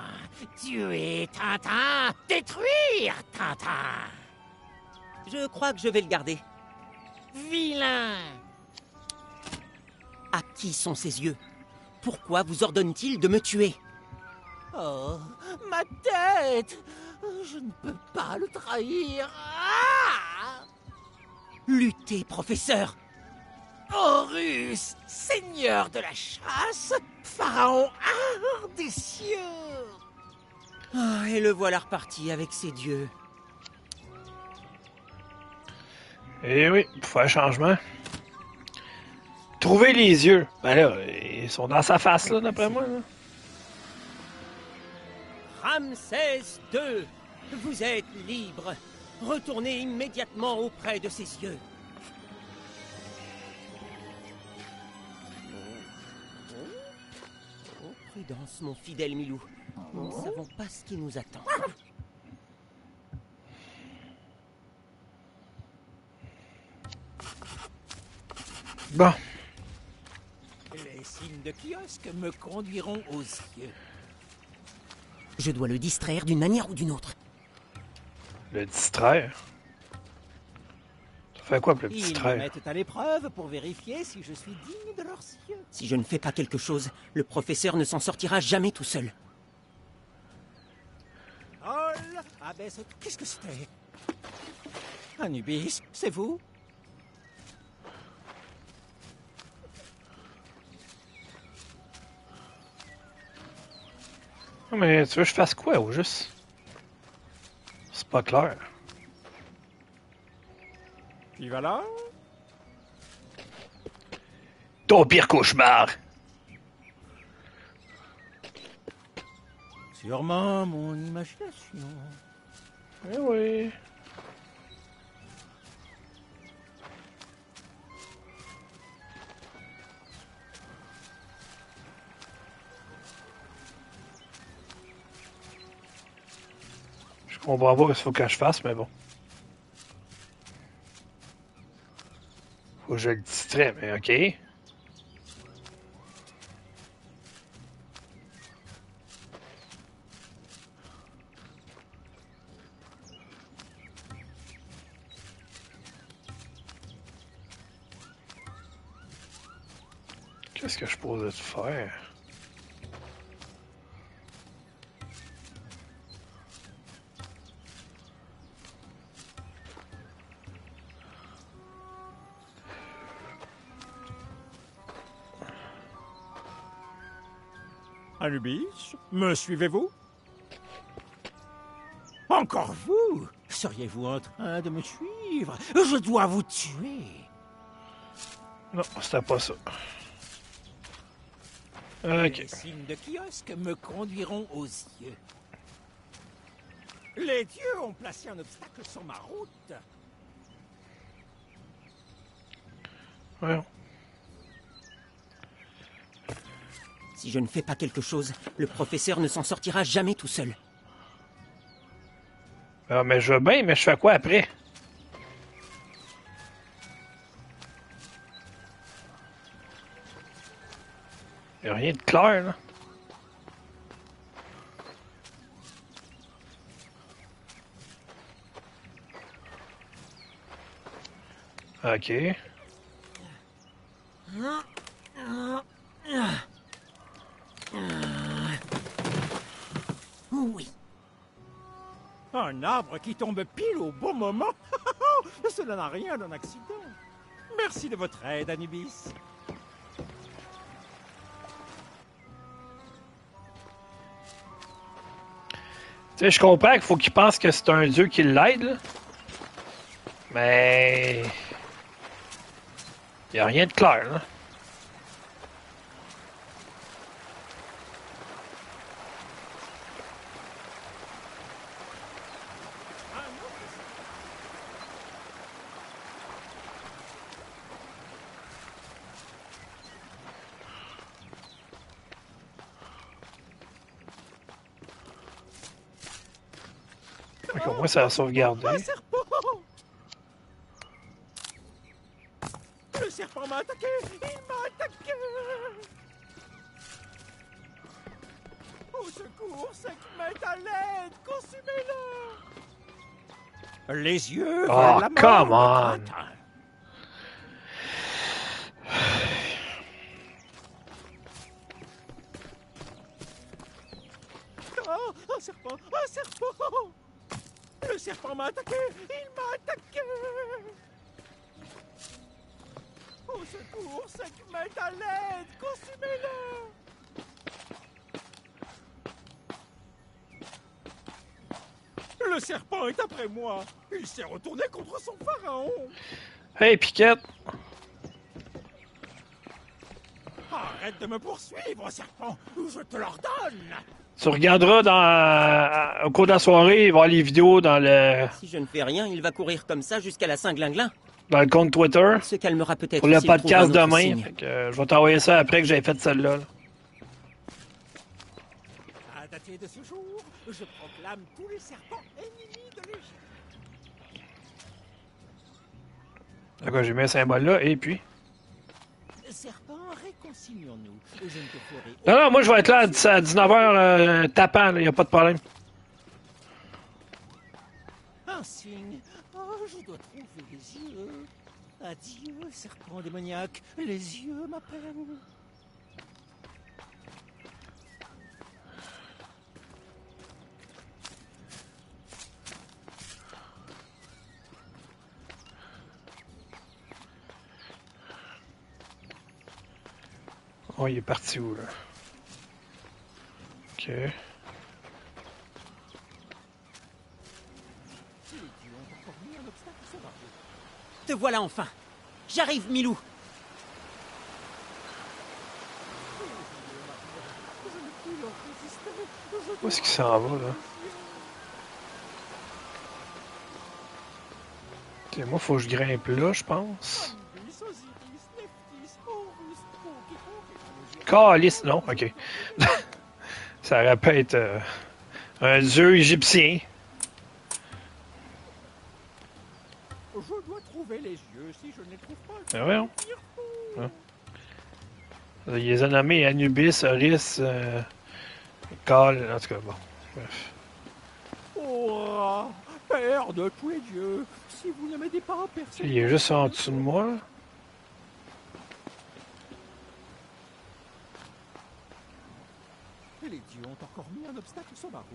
Tuer Tintin! Détruire Tintin! Je crois que je vais le garder. Vilain! À qui sont ces yeux? Pourquoi vous ordonne-t-il de me tuer? Oh, ma tête! Je ne peux pas le trahir! Ah! Luttez, professeur. Horus, seigneur de la chasse, pharaon art des cieux. Ah, et le voilà reparti avec ses dieux. Eh oui, faut un changement. Trouver les yeux. Ben là, ils sont dans sa face, là, d'après moi. Là. Ramsès II, vous êtes libre. Retournez immédiatement auprès de ses yeux. Prudence, mon fidèle Milou. Nous ne savons pas ce qui nous attend. Bon. Les signes de Kih-Oskh me conduiront aux cieux. Je dois le distraire d'une manière ou d'une autre. Le distraire? Ça fait quoi pour le distraire? Ils me mettent à l'épreuve pour vérifier si je suis digne de leurs cieux. Si je ne fais pas quelque chose, le professeur ne s'en sortira jamais tout seul. Qu'est-ce que c'était? Anubis, c'est vous? Mais tu veux que je fasse quoi au juste? C'est pas clair. Il va là? Ton pire cauchemar! Sûrement mon imagination. Eh oui. On va voir ce qu'il faut que je fasse, mais bon. Faut que je le distrais, mais ok. Qu'est-ce que je pourrais faire? Anubis, me suivez-vous? Encore vous? Seriez-vous en train de me suivre? Je dois vous tuer! Non, c'était pas ça. Ok. Les signes de Kih-Oskh me conduiront aux cieux. Les dieux ont placé un obstacle sur ma route. Ouais. Si je ne fais pas quelque chose, le professeur ne s'en sortira jamais tout seul. Ah, mais je veux bien, mais je fais quoi après? Il n'y a rien de clair, là. Ok. Oui. Un arbre qui tombe pile au bon moment. Cela n'a rien d'un accident. Merci de votre aide, Anubis. Tu sais, je comprends qu'il faut qu'il pense que c'est un dieu qui l'aide. Mais... il n'y a rien de clair, là. Ça va sauvegarder. Un serpent! Le serpent m'a attaqué! Il m'a attaqué! Au secours, 5 mètres à l'aide! Consumez-le! Les yeux! Oh, come on! Oh, un serpent! Un serpent! Le serpent m'a attaqué! Il m'a attaqué! Au secours, Sekhmet, à l'aide! Consumez-le! Le serpent est après moi! Il s'est retourné contre son pharaon! Hey, Piquette! Arrête de me poursuivre, serpent, ou je te l'ordonne! Tu regarderas dans... au cours de la soirée, il va y avoir les vidéos dans le... Si je ne fais rien, il va courir comme ça jusqu'à la Saint-Glinglin. Dans le compte Twitter. Il se calmera peut-être pour le podcast demain. Fait que, je vais t'envoyer ça après que j'ai fait celle-là. À dater de ce jour, je proclame tous les serpents ennemis de l'Égypte. D'accord, j'ai mis un symbole-là, et puis... Serpent, réconcilions-nous. Non, non, moi je vais être là à 19h tapant, il n'y a pas de problème. Un signe. Oh, je dois trouver les yeux. Adieu, serpent démoniaque. Les yeux m'appellent. Oh, il est parti où, là? Ok. Te voilà enfin! J'arrive, Milou! Où est-ce qu'il s'en va, là? Ok, moi, faut que je grimpe là, je pense. Calice, non, ok. Ça répète un dieu égyptien. Je dois trouver les yeux si je ne les trouve pas. Ah ouais, hein? Il les a nommés Anubis, Horus, Cal, en tout cas, bon. Bref. Oh, père de tous les dieux, si vous ne m'aidez pas, personne. Il est juste en dessous de moi. Les dieux ont encore mis un obstacle sur ma route.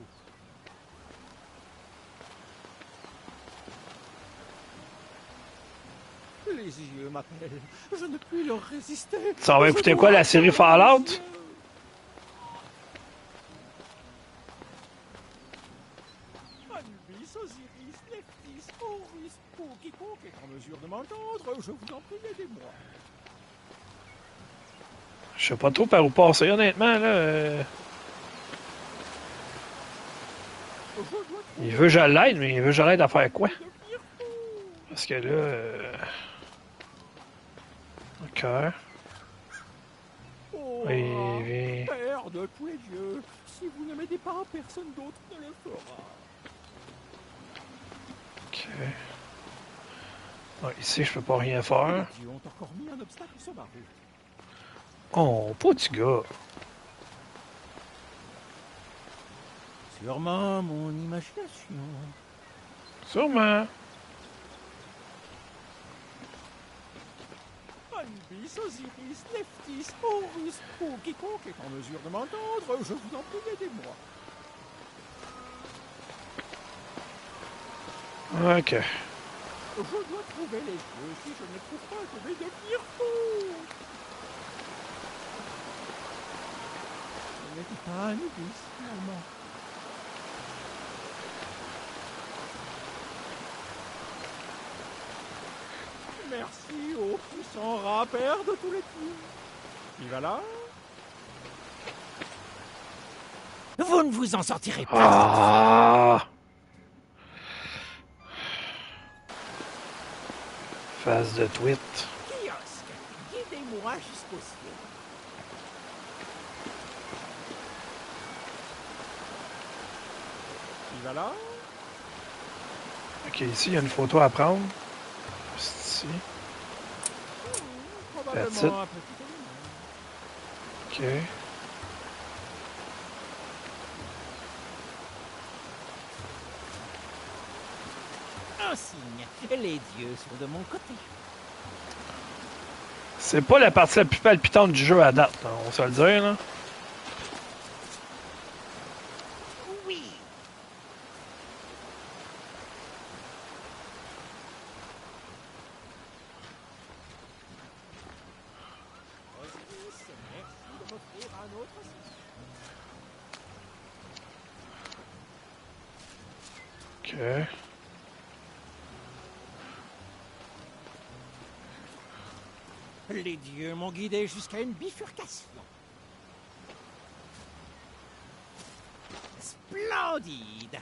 Les yeux m'appellent. Je ne puis leur résister. Ça va écouter quoi, la série Fallout? Anubis, Osiris, Nephthys, Horus, pour quiconque est en mesure de m'entendre, je vous en prie, aidez-moi. Je sais pas trop par où passer, honnêtement, là. Il veut que je l'aide, mais il veut que je l'aide à faire quoi? Parce que là... Ok. Oui. Père de tous les dieux, si vous ne m'aidez pas, personne d'autre ne le fera. Ok. Ouais, ici, je peux pas rien faire. Oh, pas du gars. Sûrement, mon imagination. Sûrement. Anubis, Osiris, Nephthys, Horus, pour quiconque est en mesure de m'entendre, je vous en prie, aidez-moi. Ok. Je dois trouver les yeux, si je ne trouve pas, je vais devenir fou. Je n'étais pas Anubis, finalement. Merci au puissant rat, père de tous les dieux. Il va là. Vous ne vous en sortirez pas. Ah. Phase de tweet. Kih-Oskh, guidez-moi jusqu'au ciel. Il va là. Ok, ici il y a une photo à prendre. Ici. That's it. Ok. Un signe. Les dieux sont de mon côté. C'est pas la partie la plus palpitante du jeu à date, hein, on se le dire, là. offrir un autre aussi. Ok. Les dieux m'ont guidé jusqu'à une bifurcation. Splendide!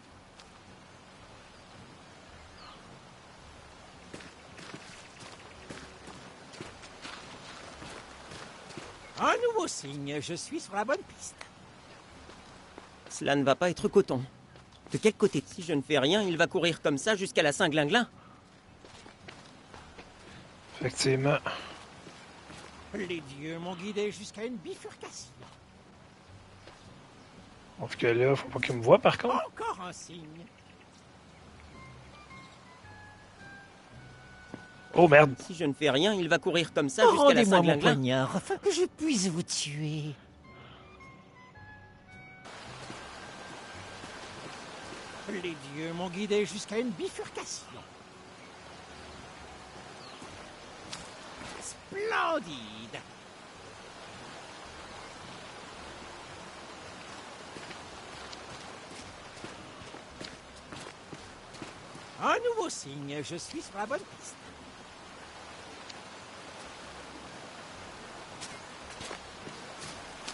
Un nouveau signe, je suis sur la bonne piste. Cela ne va pas être coton. De quel côté? Si je ne fais rien, il va courir comme ça jusqu'à la Saint-Glinglin. Effectivement. Les dieux m'ont guidé jusqu'à une bifurcation. Sauf que là, faut pas qu'il me voie par contre. Encore un signe. Oh merde. Si je ne fais rien, il va courir comme ça jusqu'à la Saint-Glinglin. Rendez-moi mon poignard, afin que je puisse vous tuer. Les dieux m'ont guidé jusqu'à une bifurcation. Splendide! Un nouveau signe, je suis sur la bonne piste.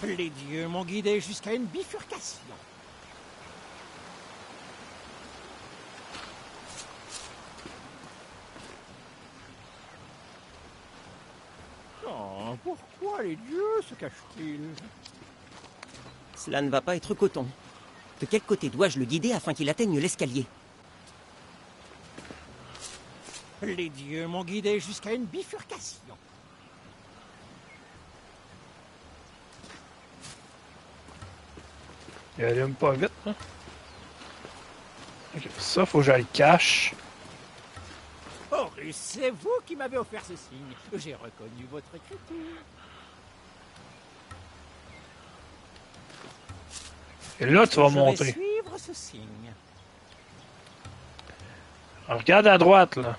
Les dieux m'ont guidé jusqu'à une bifurcation. Oh, pourquoi les dieux se cachent-ils? Cela ne va pas être coton. De quel côté dois-je le guider afin qu'il atteigne l'escalier? Les dieux m'ont guidé jusqu'à une bifurcation. Il allume pas vite, hein? Okay, ça, faut que j'aille cache. Horus, c'est vous qui m'avez offert ce signe. J'ai reconnu votre écriture. Et là, tu vas monter. Je vais suivre ce signe. Alors, regarde à droite, là.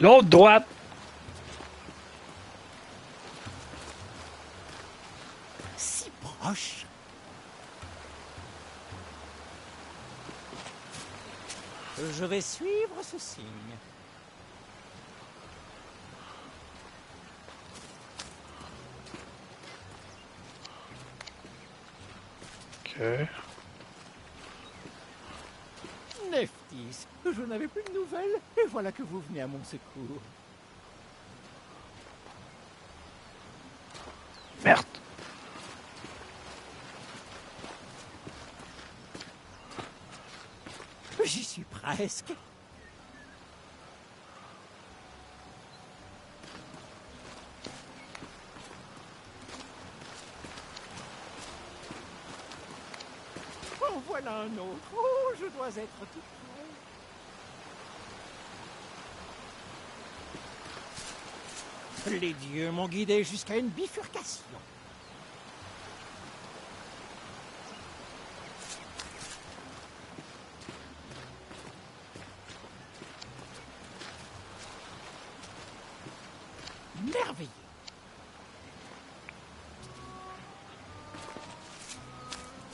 L'autre droite. Si proche. Je vais suivre ce signe. Ok. Nephthys, je n'avais plus de nouvelles, et voilà que vous venez à mon secours. Merde. J'y suis presque. En voilà un autre. Oh, je dois être tout près. Les dieux m'ont guidé jusqu'à une bifurcation.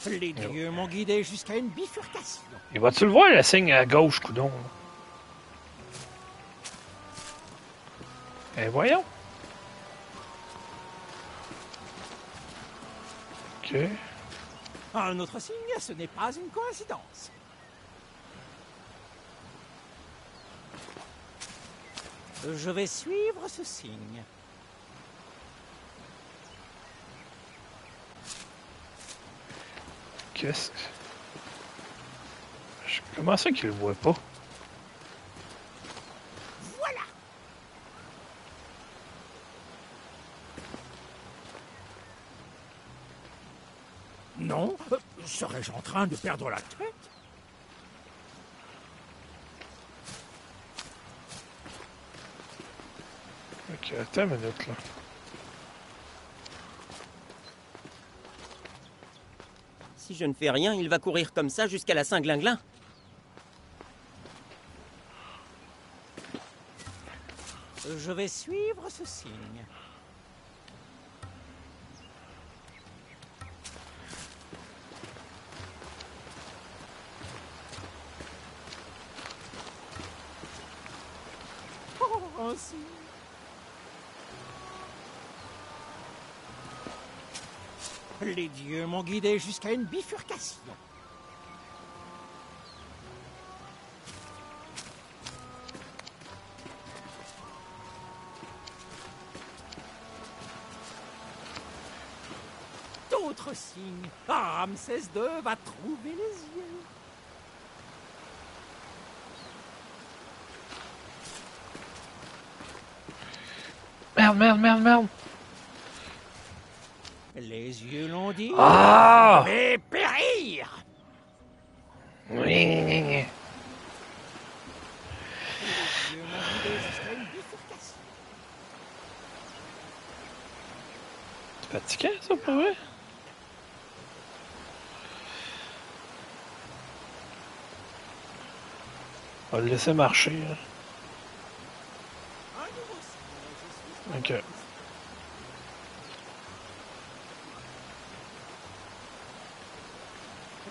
Les dieux m'ont guidé jusqu'à une bifurcation. Et vas-tu le voir, le signe à gauche, coudon? Et voyons. Ok. Un autre signe, ce n'est pas une coïncidence. Je vais suivre ce signe. Qu'est-ce que... Comment ça qu'il le voit pas? Voilà. Non, serais-je en train de perdre la tête? Ok, attends une minute là. Si je ne fais rien, il va courir comme ça jusqu'à la Saint-Glinglin. Je vais suivre ce signe. ici. Les dieux m'ont guidé jusqu'à une bifurcation. D'autres signes. Ah, Ramsès II va trouver les yeux. Merde. Les yeux l'ont dit, mais périr. Oui. C'est fatigué ça pour vrai? On va le laisser marcher. Hein. Ok. Les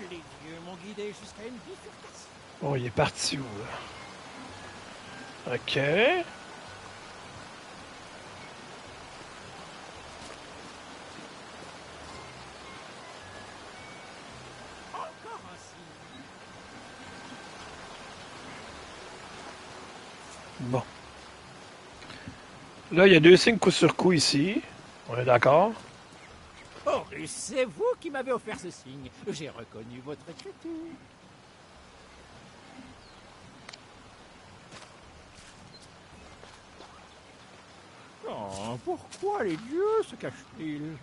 dieux m'ont guidé jusqu'à une bifurcation. Oh, il est parti où là? Ok. Bon. Là, il y a deux signes coup sur coup ici. On est d'accord? Horus, c'est vous qui m'avez offert ce signe. J'ai reconnu votre écriture. Oh, pourquoi les dieux se cachent-ils?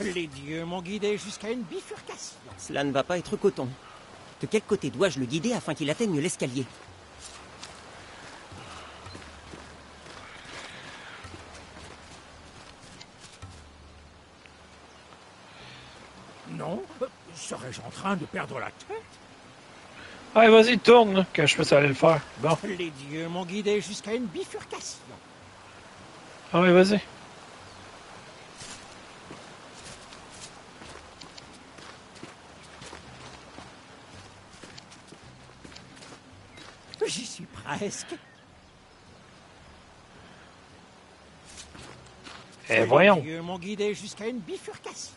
Les dieux m'ont guidé jusqu'à une bifurcation. Cela ne va pas être coton. De quel côté dois-je le guider afin qu'il atteigne l'escalier? Non, serais-je en train de perdre la tête? Allez, vas-y, tourne, que je peux aller le faire. Bon. Les dieux m'ont guidé jusqu'à une bifurcation. Allez, vas-y. J'y suis presque. Et voyons. Les dieux m'ont guidé jusqu'à une bifurcation.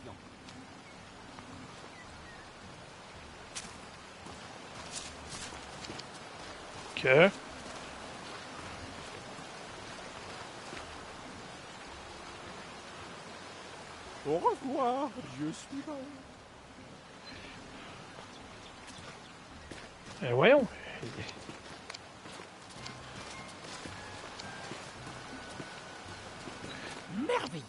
Okay. Au revoir, Dieu suivant. Eh voyons. Merveilleux.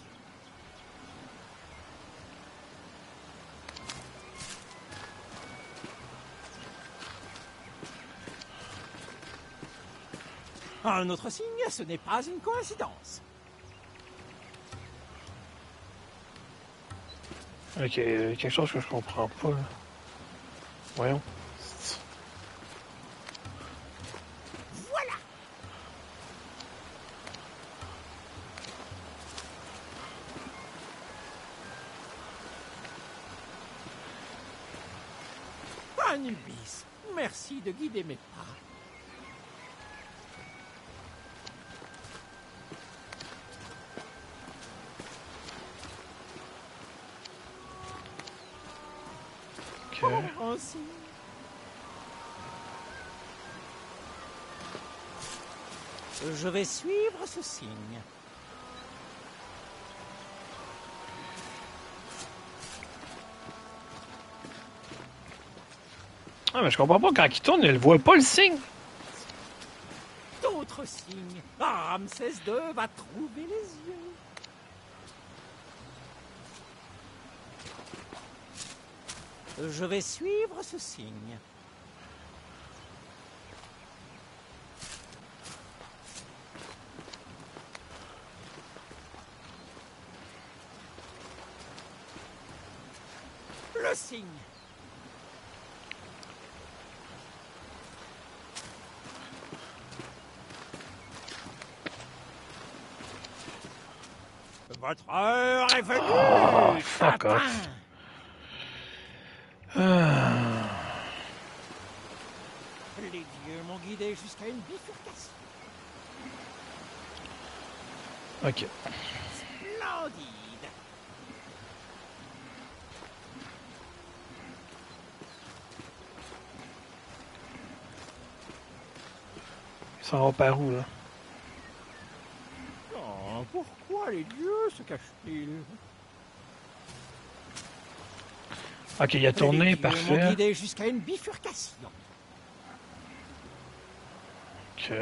Un autre signe, ce n'est pas une coïncidence. Ok, quelque chose que je comprends pas. Là. Voyons. Voilà. Anubis, merci de guider mes pas. Je vais suivre ce signe. Ah mais je comprends pas, quand il tourne, il ne voit pas le signe. D'autres signes. Ah, Ramsès II va trouver les yeux. Je vais suivre ce signe. Le signe. Votre heure est venue. Oh, fuck off. Les dieux m'ont guidé jusqu'à une bifurcation. Ok. Splendide. Ils s'en vont par où, là? Oh, pourquoi les dieux se cachent-ils? Ok, il a tourné, parfait. Ils m'ont guidé jusqu'à une bifurcation. Ok.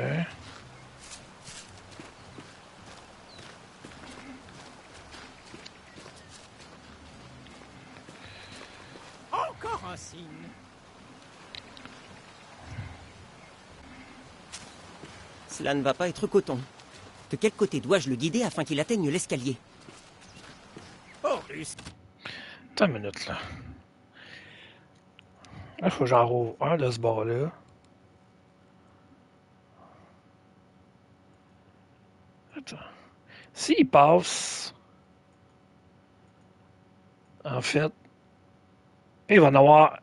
Encore un signe. Cela ne va pas être coton. De quel côté dois-je le guider afin qu'il atteigne l'escalier? Horus. Attends une minute, là. Là, faut que j'en rouvre un de ce bord-là. Attends. S'il passe... En fait... Il va en avoir...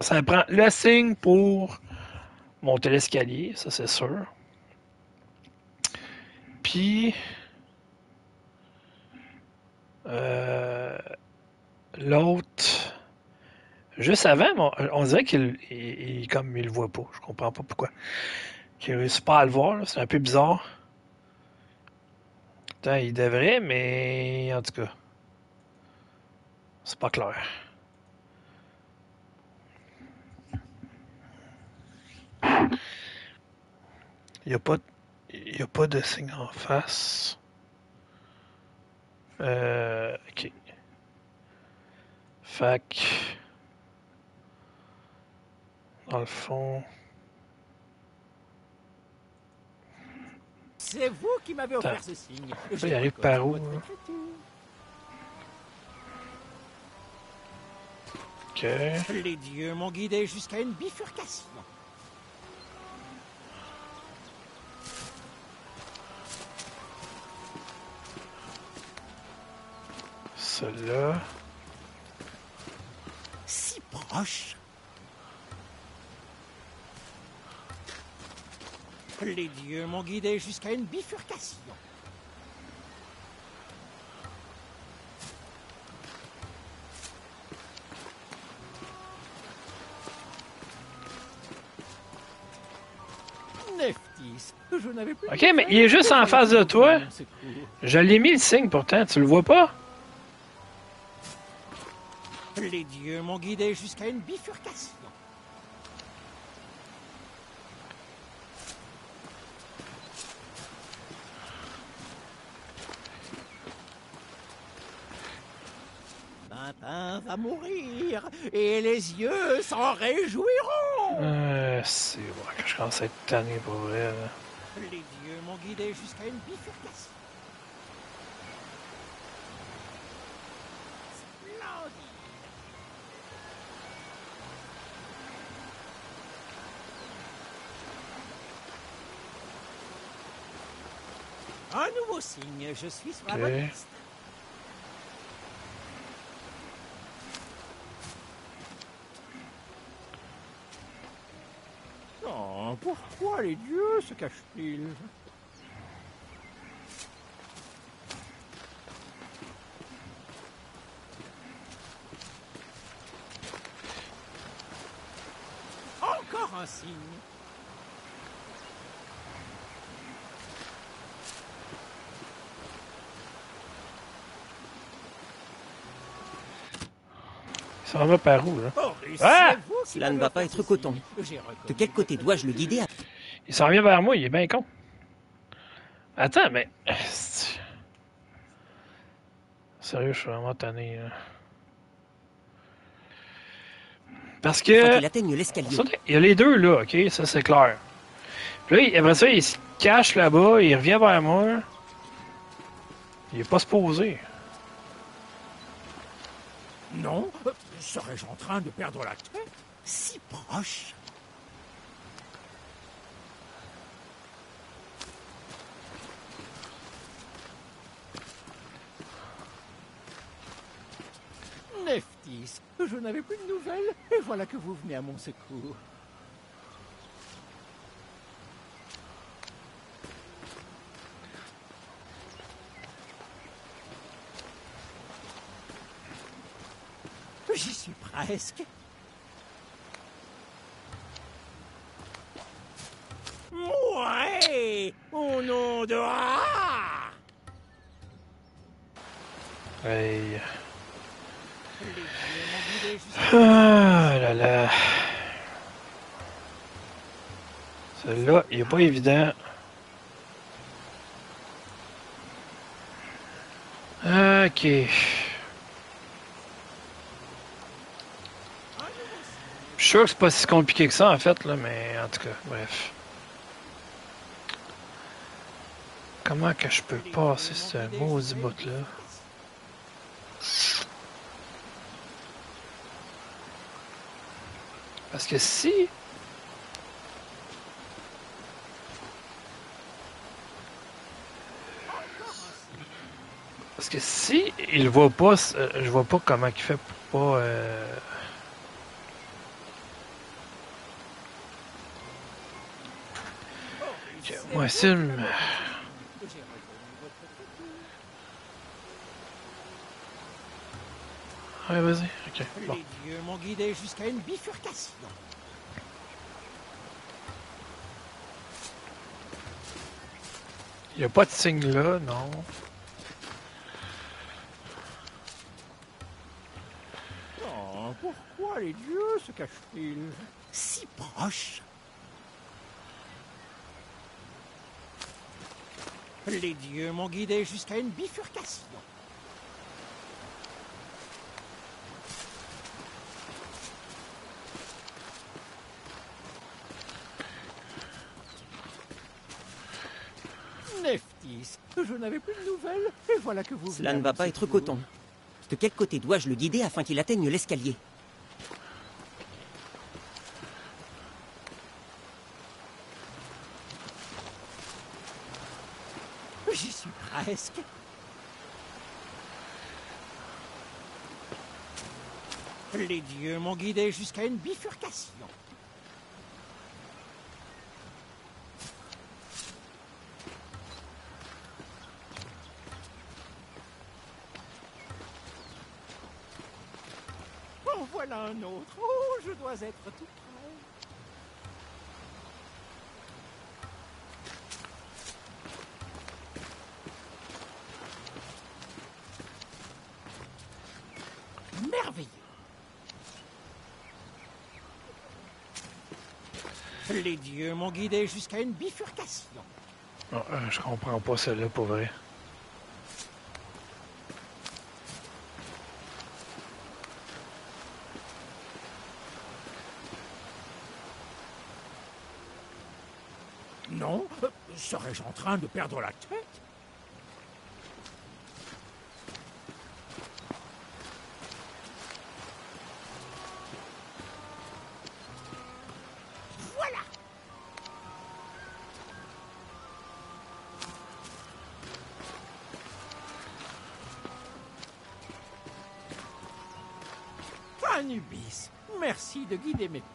Ça prend le signe pour monter l'escalier, ça c'est sûr. Puis... l'autre... Juste avant, on dirait qu'il comme il le voit pas. Je comprends pas pourquoi. Qu'il réussit pas à le voir, c'est un peu bizarre. Putain, il devrait, mais en tout cas, c'est pas clair. Il y a pas de signe en face. Ok. Fac. Dans le fond... C'est vous qui m'avez offert ce signe. Il arrive par où, hein? Ok. Les dieux m'ont guidé jusqu'à une bifurcation. Celle-là... Si proche. Les dieux m'ont guidé jusqu'à une bifurcation. Nephthys, je n'avais plus... Ok, mais il est juste en face de toi. Je l'ai mis le signe pourtant, tu le vois pas? Les dieux m'ont guidé jusqu'à une bifurcation. Va mourir et les yeux s'en réjouiront. C'est vrai que je commence à être tanné pour vrai. Les dieux m'ont guidé jusqu'à une bifurcation. Un nouveau signe, je suis sur la bonne piste. Pourquoi les dieux se cachent-ils? Encore un signe. Ça va par où, là? Ah! Cela ne va pas être coton. De quel côté dois-je le guider? Il s'en vient vers moi, il est bien con. Attends, mais... Sérieux, je suis vraiment tanné, là. Parce que... Il y a les deux, là, OK? Ça, c'est clair. Puis là, après ça, il se cache là-bas, il revient vers moi. Il est pas supposé. Non? Serais-je en train de perdre la tête? Si proche. Anubis. Je n'avais plus de nouvelles, et voilà que vous venez à mon secours. J'y suis presque. Mouais! Au nom de... Aïe. Ah là là. Celle-là, il n'est pas évident. Ok. Je suis sûr que c'est pas si compliqué que ça en fait, là, mais en tout cas, bref. Comment que je peux passer ce maudit bout-là? Parce que si... Parce que si il voit pas, je vois pas comment il fait pour pas... Moi, c'est... Ouais, vas-y, ok. Bon. Les dieux m'ont guidé jusqu'à une bifurcation. Il n'y a pas de signe là, non. Oh, pourquoi les dieux se cachent-ils si proches? Les dieux m'ont guidé jusqu'à une bifurcation. Nephthys, je n'avais plus de nouvelles, et voilà que vous... Cela ne va pas être coton. De quel côté dois-je le guider afin qu'il atteigne l'escalier? J'y suis presque. Les dieux m'ont guidé jusqu'à une bifurcation. Un autre. Oh, je dois être tout prêt. Merveilleux. Les dieux m'ont guidé jusqu'à une bifurcation. Oh, je comprends pas celle-là pour vrai. Serais-je en train de perdre la tête? Voilà! Anubis, merci de guider mes pas.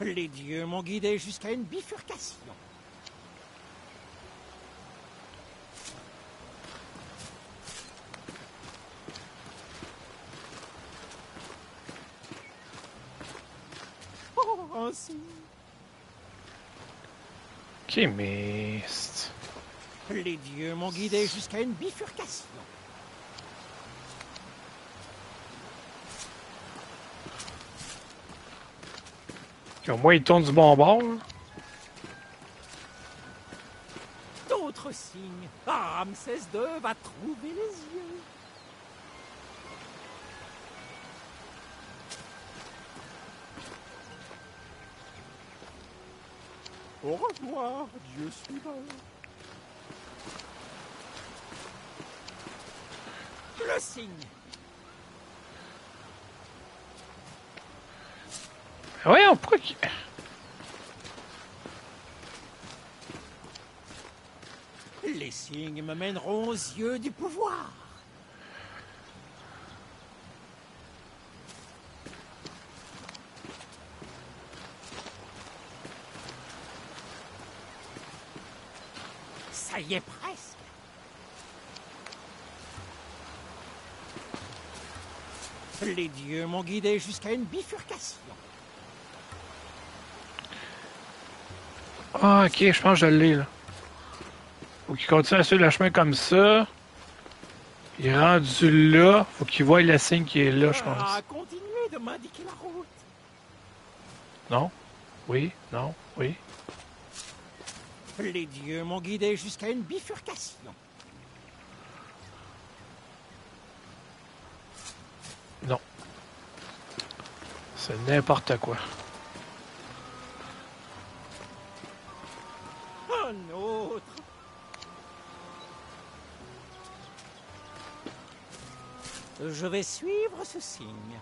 Les dieux m'ont guidé jusqu'à une bifurcation. Oh, ainsi. Qui miste. Les dieux m'ont guidé jusqu'à une bifurcation. Au moins, il tourne du bon bord. D'autres signes. Ah, Ramsès II va trouver les yeux. Au revoir, Dieu suivant. Le signe. Ouais, pourquoi qu'il... Les signes me mèneront aux yeux du pouvoir. Ça y est presque. Les dieux m'ont guidé jusqu'à une bifurcation. Ah, ok, je pense que je l'ai, là. Faut qu'il continue à suivre le chemin comme ça. Il est rendu là. Faut qu'il voie le signe qui est là, je pense. Ah, continuez de m'indiquer la route. Non. Oui. Non. Oui. Les dieux m'ont guidé jusqu'à une bifurcation. Non. C'est n'importe quoi. Un autre. Je vais suivre ce signe.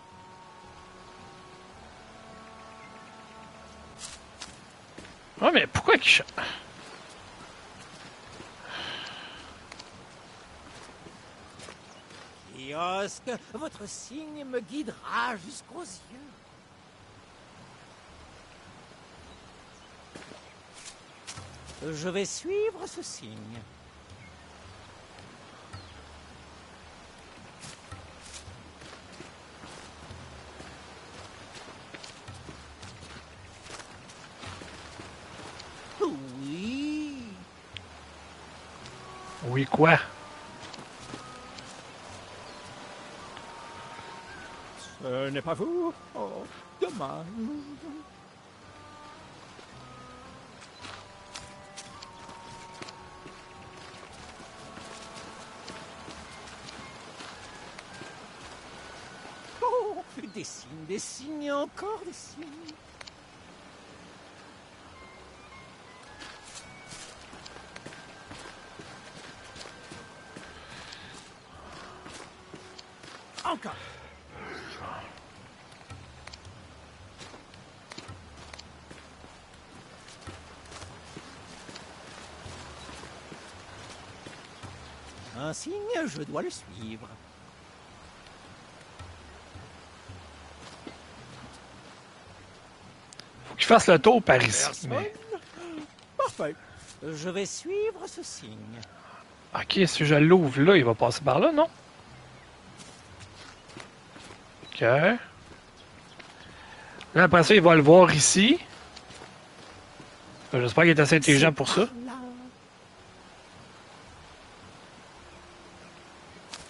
Oh, mais pourquoi qu'il chante? Kih-Oskh, votre signe me guidera jusqu'aux yeux. Je vais suivre ce signe. Oui. Oui quoi? Ce n'est pas vous? Oh, dommage. Des signes et encore des signes. Encore. Un signe, je dois le suivre. Je fasse le tour par ici. Mais... Parfait. Je vais suivre ce signe. Ok, si je l'ouvre là, il va passer par là, non? Ok. Là, après ça, il va le voir ici. J'espère qu'il est assez intelligent pour ça.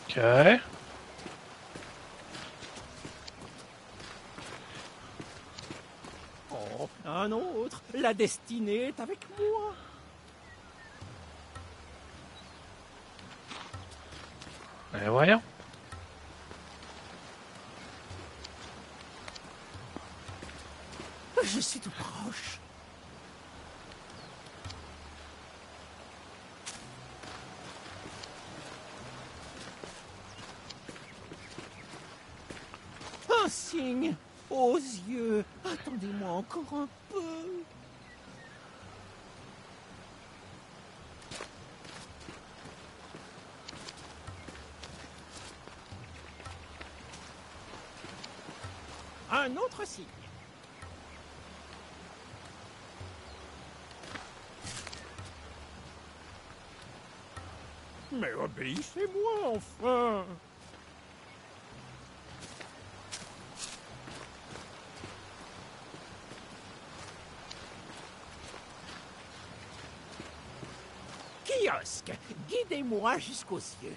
Ok. Un autre, la destinée est avec moi. Et voyons. Je suis tout proche. Un signe aux yeux. Attendez-moi encore un peu. Un autre signe. Mais obéissez-moi enfin. Kih-Oskh, guidez-moi jusqu'aux cieux.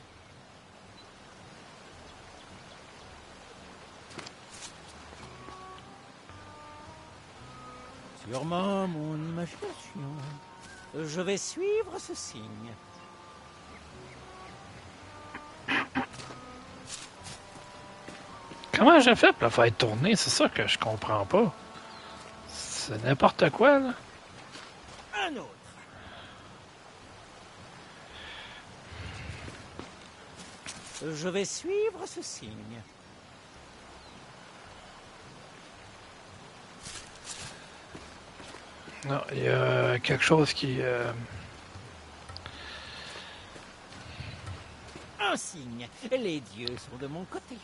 Sûrement mon imagination. Je vais suivre ce signe. Comment j'ai fait pour la faire tourner? C'est ça que je comprends pas. C'est n'importe quoi, là. Un autre. Je vais suivre ce signe. Non, il y a quelque chose qui... un signe. Les dieux sont de mon côté.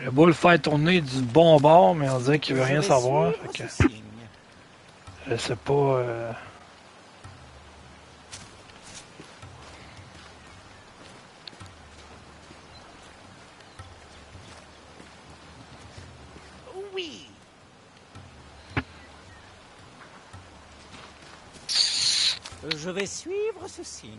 Le boule fait tourner du bon bord, mais on dirait qu'il veut rien savoir. Fait que... Je sais pas... Je vais suivre ce signe.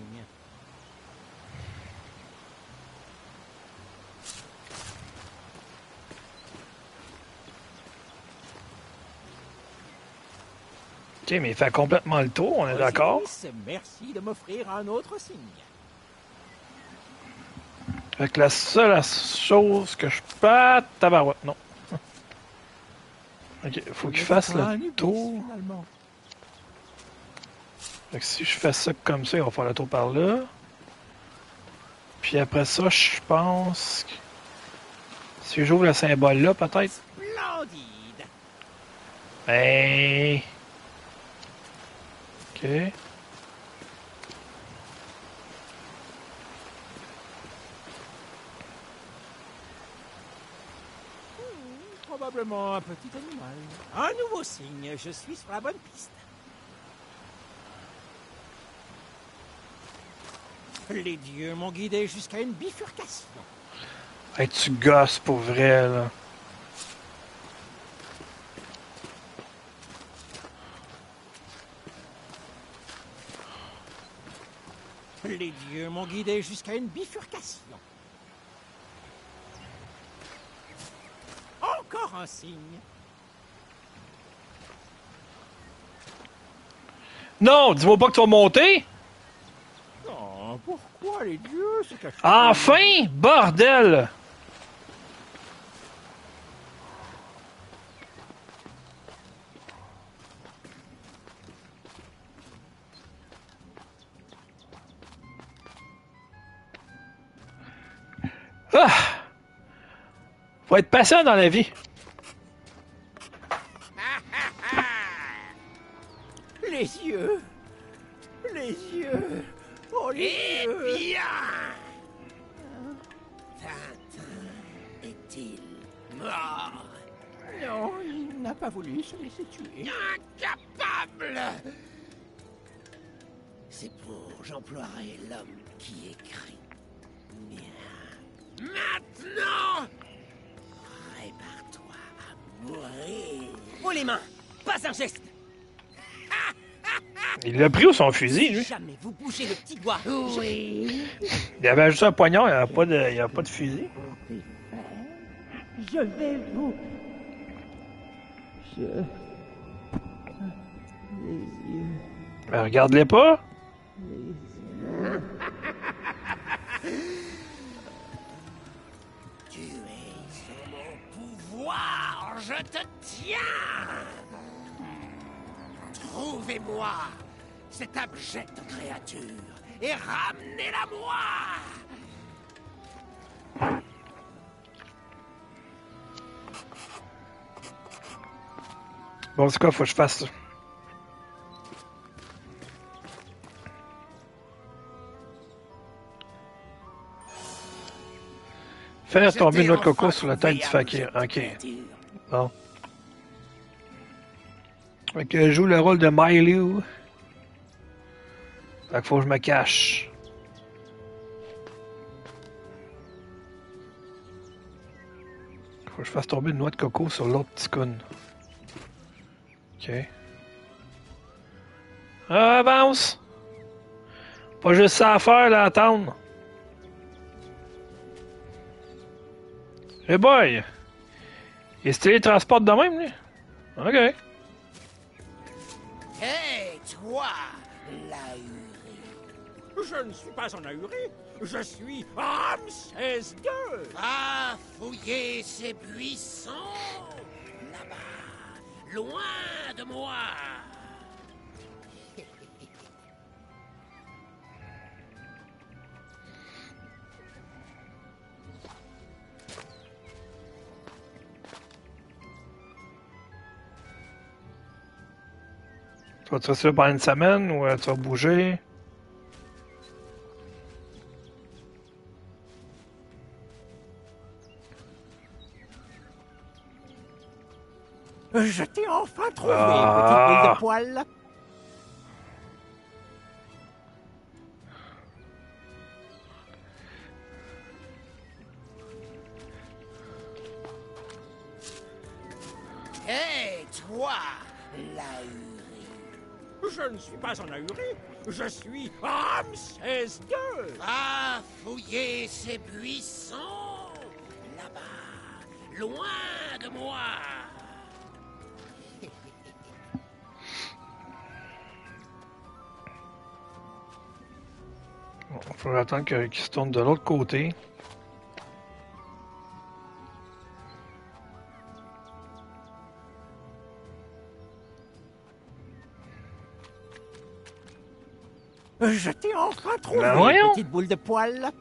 Ok, mais il fait complètement le tour, on est d'accord? Merci de m'offrir un autre signe. Fait que la seule chose que je peux... Tabarouette, non. Ok, faut qu'il fasse le tour. Finalement. Fait que si je fais ça comme ça, il va faire le tour par là. Puis après ça, je pense que... Si j'ouvre le symbole là, peut-être... Splendide! Hey! Ok. Probablement un petit animal. Un nouveau signe, je suis sur la bonne piste. Les dieux m'ont guidé jusqu'à une bifurcation. Hey, tu gosses pour vrai, là. Les dieux m'ont guidé jusqu'à une bifurcation. Encore un signe. Non, dis-moi pas que tu vas monter. Pourquoi les dieux se cachent? Enfin! Bordel! Ah! Faut être patient dans la vie. Les yeux! Les yeux! Oh, eh bien! Tintin est-il mort? Non, il n'a pas voulu se laisser tuer. Incapable! C'est pour j'emploierai l'homme qui écrit. Bien. Maintenant! Prépare-toi à mourir. Oh les mains! Pas un geste! Il l'a pris ou son fusil, lui? Jamais vous bougez le petit doigt. Oui. Il avait juste un poignard, il n'y avait pas de fusil. Je vais vous... Je... Les yeux... Mais regarde-les pas. Les yeux... Tu es sur mon pouvoir, je te tiens. Trouvez-moi cette abjecte créature et ramenez-la moi! Bon, c'est quoi, faut que je fasse ça. Faire tomber notre coco sur la tête du fakir. Ok. Bon. Fait que je joue le rôle de Milou. Fait que faut que je me cache. Faut que je fasse tomber une noix de coco sur l'autre petit coon. Ok. Avance! Pas juste ça à faire là, attendre. Hey boy! Il se télétransporte de même, lui? Ok. Hey, toi, l'ahuri! Je ne suis pas un ahuri, je suis Ramsès II! Va fouiller ces buissons, là-bas, loin de moi! Tu vas te faire ça pendant une semaine ou tu vas bouger? Je t'ai enfin trouvé, petite boule de poil. Hé, toi, l'ahuri. Je ne suis pas un ahuri, je suis Ramsès II. Va fouiller ces buissons, là-bas, loin de moi. Bon, il faut attendre qu'il se tourne de l'autre côté. Je t'ai enfin trouvé, petite boule de poil.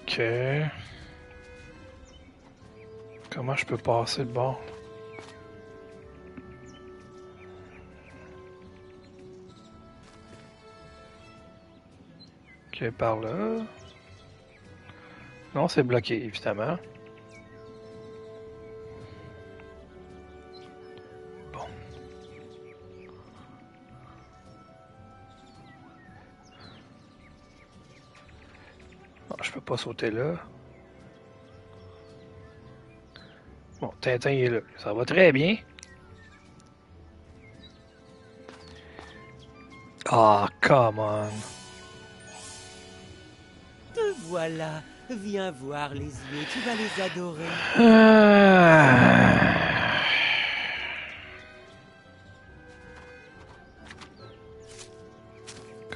Ok. Comment je peux passer de bord? Ok, par là. Non, c'est bloqué, évidemment. Pas sauter là. Bon, Tintin est là. Ça va très bien. Ah, come on. Te voilà. Viens voir les yeux. Tu vas les adorer.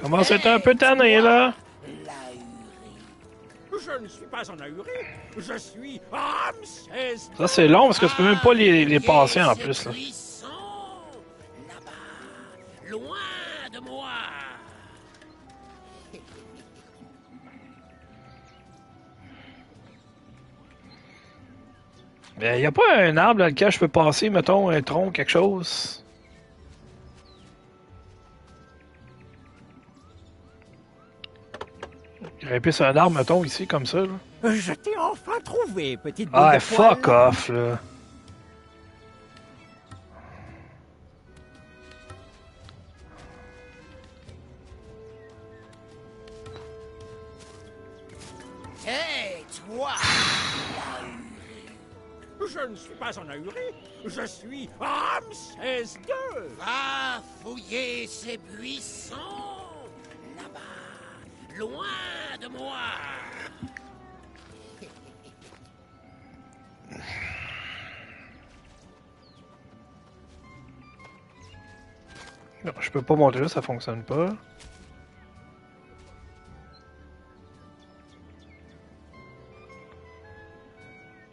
Comment c'est un peu tanné là? Je ne suis pas en ahuri, je suis Ramsès. Ça c'est long parce que tu peux même pas les passer en plus là. Loin de moi. Mais y a pas un arbre dans lequel je peux passer, mettons un tronc, quelque chose. Grimper sur un arbre, mettons, ici, comme ça, là. Je t'ai enfin trouvé, petite boule de poil. Ah, fuck off, là. Hey, toi! Je ne suis pas en ahuri, je suis Ramsès II. Va fouiller ces buissons, là-bas, loin. De moi. Non, je peux pas monter là, ça fonctionne pas.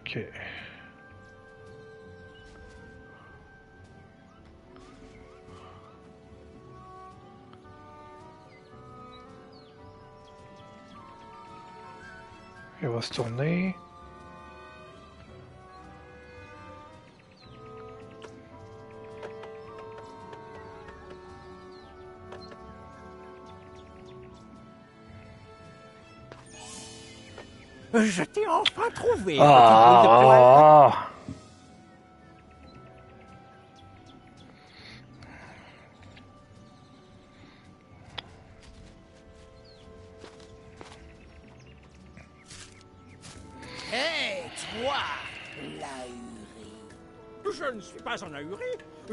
Ok. Il va se tourner. Je t'ai enfin trouvé. Ah.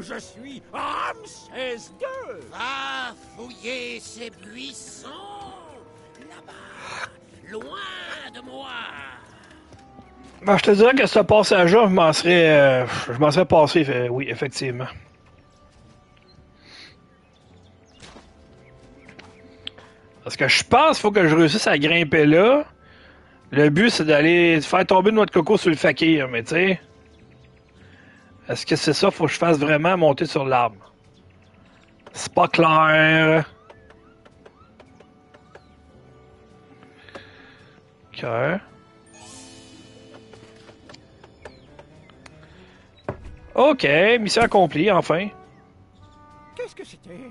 Je suis Ramsès II. Va fouiller ces buissons, là-bas, loin de moi. Ben, je te dirais que si ça passait à jour, je m'en serais passé, oui, effectivement. Parce que je pense qu'il faut que je réussisse à grimper là. Le but, c'est d'aller faire tomber une noix de coco sur le fakir, mais tu sais... Est-ce que c'est ça? Faut que je fasse vraiment monter sur l'arbre. C'est pas clair. Ok. Ok, mission accomplie, enfin. Qu'est-ce que c'était?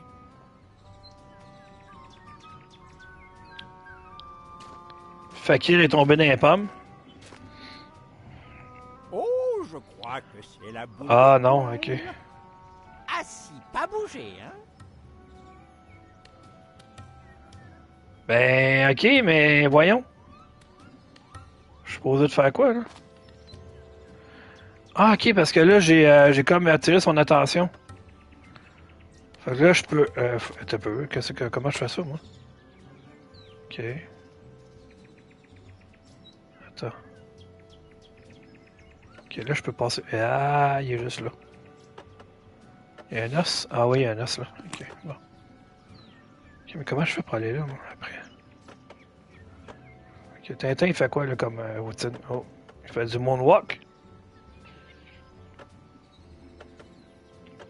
Fakir est tombé dans les pommes. crois que c'est la boule. Ah non, ok. Assis, pas bouger, hein. Ben, ok, mais voyons. Je suis supposé de faire quoi, là? Ah, ok, parce que là, j'ai comme attiré son attention. Fait que là, je peux... T'as peu. Comment je fais ça, moi? Ok. Attends. Ok, là, je peux passer... Ah, il est juste là. Il y a un os? Ah oui, il y a un os, là. Ok, bon. Ok, mais comment je fais pour aller là, moi, après? Ok, Tintin, il fait quoi, là, comme routine? Oh, il fait du moonwalk?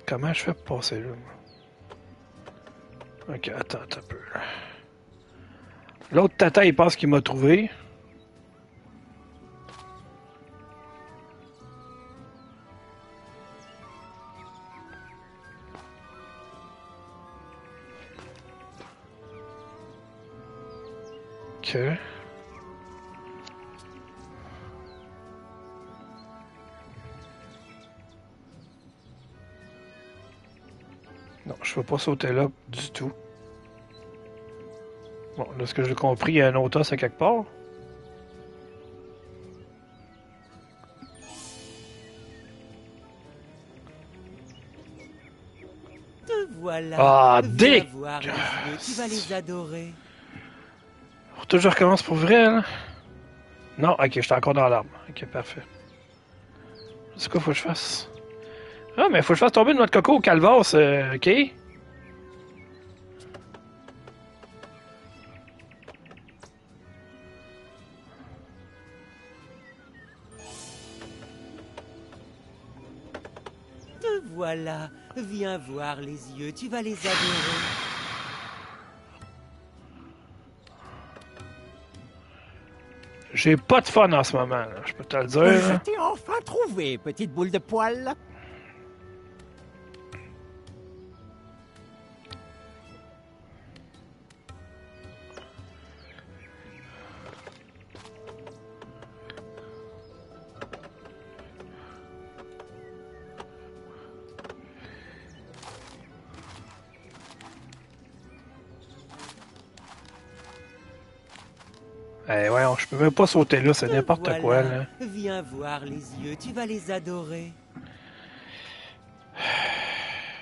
Comment je fais pour passer là, moi? Ok, attends un peu. L'autre tata, il pense qu'il m'a trouvé. Ok. Non, je ne peux pas sauter là du tout. Bon, de ce que j'ai compris, il y a un autre os à quelque part. Te voilà. Ah, dick! Tu vas les adorer. Faut que je recommence pour vrai, là. Non, ok, j'étais encore dans l'arbre. Ok, parfait. C'est quoi, faut que je fasse? Ah, mais faut que je fasse tomber une noix de coco au calvasse, ok? Te voilà, viens voir les yeux, tu vas les adorer. J'ai pas de fun en ce moment, là. Je peux te le dire. Je t'ai enfin trouvé, petite boule de poil. Je peux même pas sauter là, c'est n'importe quoi, là. Viens voir les yeux, tu vas les adorer.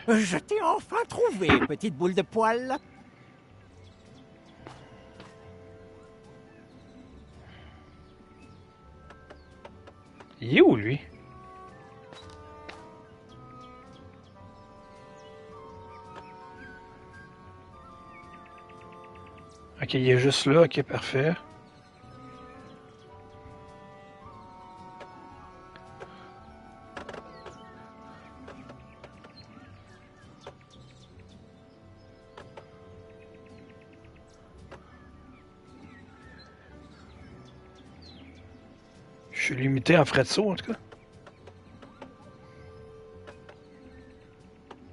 Je t'ai enfin trouvé, petite boule de poil. Il est où, lui? Ok, il est juste là, ok, parfait. Je suis limité en frais de saut, en tout cas.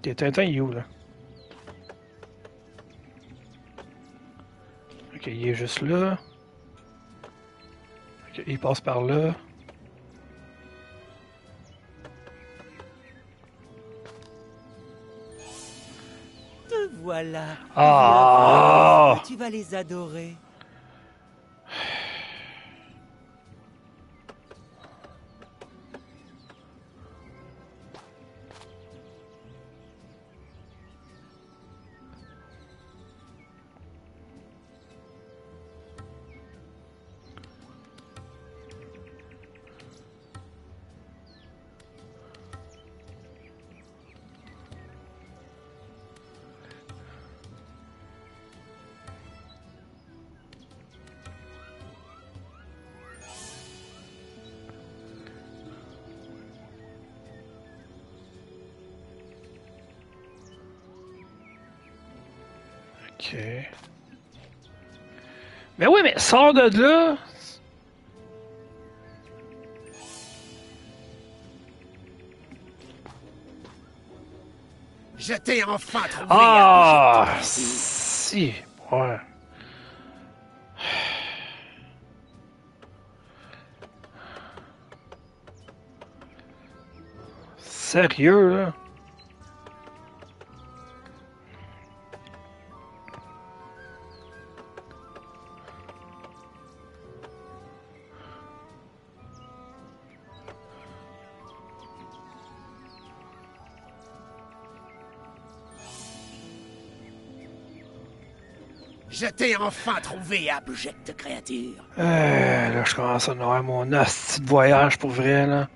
T'es Tintin, il est où, là? Ok, il est juste là. Ok, il passe par là. Te voilà. Ah! Tu vas les adorer. Ok. Mais oui, mais sors de là! Je t'ai enfin trouvé! Ah! Si! Ouais. Sérieux, là? Je t'ai enfin trouvé, abjecte créature. Là, je commence à avoir mon hostie de voyage pour vrai, là.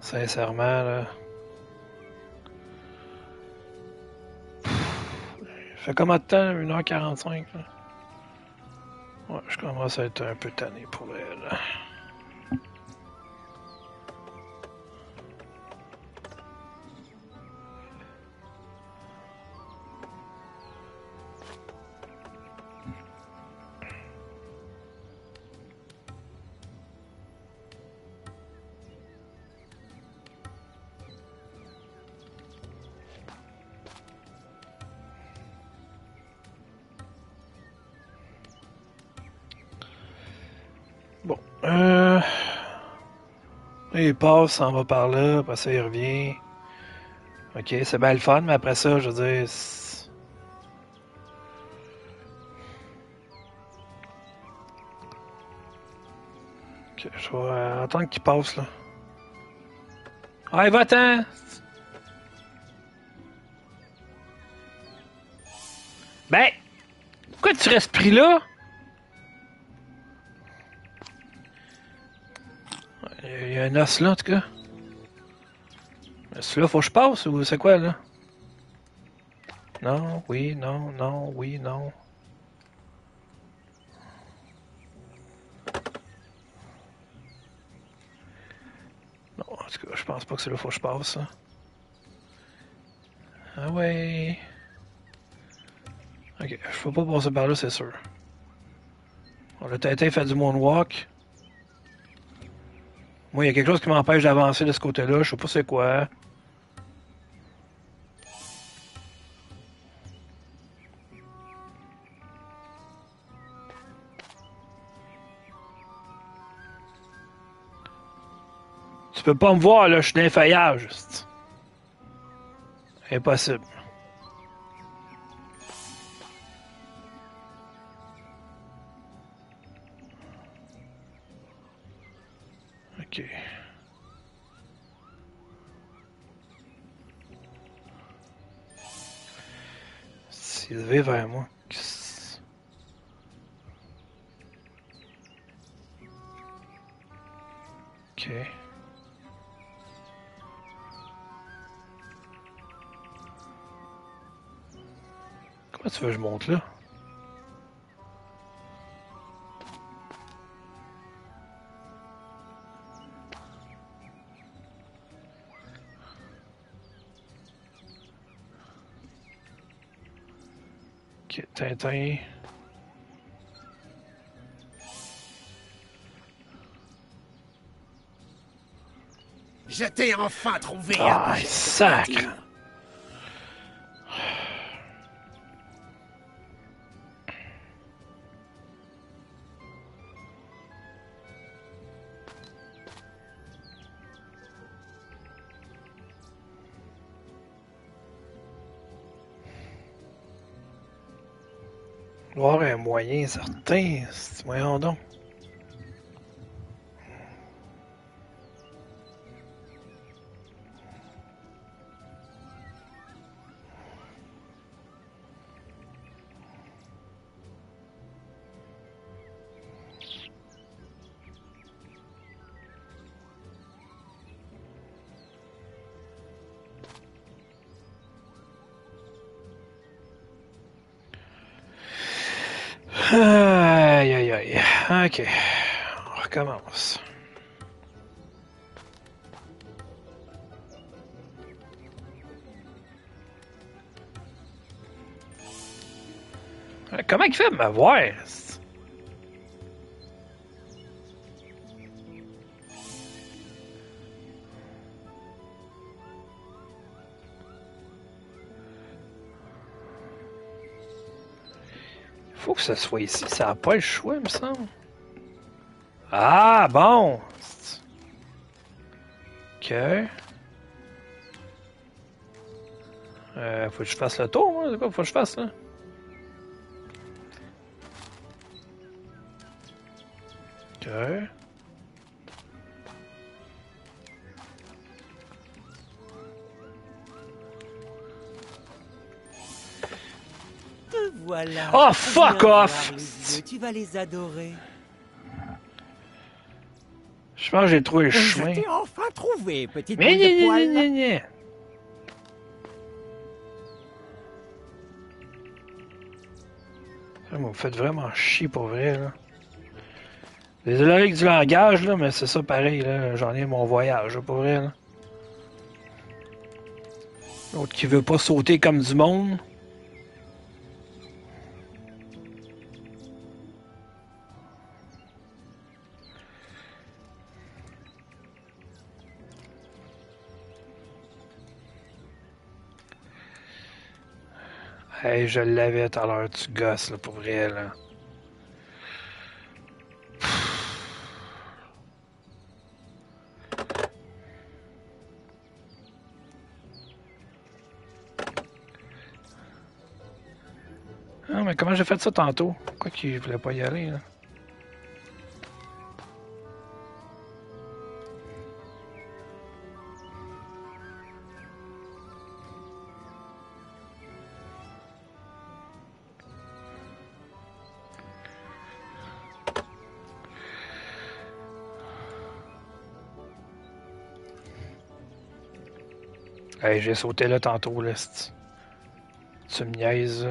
Sincèrement, là... Ça fait combien de temps? 1h45. Là? Ouais, je commence à être un peu tanné pour elle. Il passe, s'en va par là, après ça il revient. Ok, c'est bien le fun, mais après ça, je veux dire... Ok, je vais attendre qu'il passe là. Allez, va-t'en! Ben! Pourquoi tu restes pris là? Il y a un os là en tout cas. Celui-là, faut que je passe ou c'est quoi là? Non, oui, non, non, oui, non. Non, en tout cas, je pense pas que celui-là, faut que je passe là. Ah ouais. Ok, je peux pas passer par là, c'est sûr. Bon, le Tintin fait du moonwalk. Moi, il y a quelque chose qui m'empêche d'avancer de ce côté-là. Je sais pas c'est quoi. Tu peux pas me voir, là. Je suis dans un faillage. Impossible. S'il devait vers moi. Ok. Comment tu veux que je monte là? Tintin. Je t'ai enfin trouvé. Ah, sacre. Voir un moyen certain, voyons donc. Aïe aïe aïe, ok, on recommence. Comment il fait de me voir? Faut que ça soit ici, ça n'a pas le choix, il me semble. Ah, bon! Ok. Faut que je fasse le tour, hein? C'est quoi? Faut que je fasse, là? Ok. Voilà. Oh, fuck off! Tu vas les adorer. Je pense que j'ai trouvé le chemin. Je t'ai enfin trouvé, petite boule de poil. Ça, vous faites vraiment chier pour vrai, là. Désolé avec du langage, là, mais c'est ça pareil, là. J'en ai mon voyage, pour vrai, là. L'autre qui veut pas sauter comme du monde. Hey, je l'avais tout à l'heure, tu gosses, là, pour vrai, là. Ah, mais comment j'ai fait ça tantôt? Pourquoi qu'il voulait pas y aller, là? Hey, j'ai sauté là tantôt, là. Tu me niaises.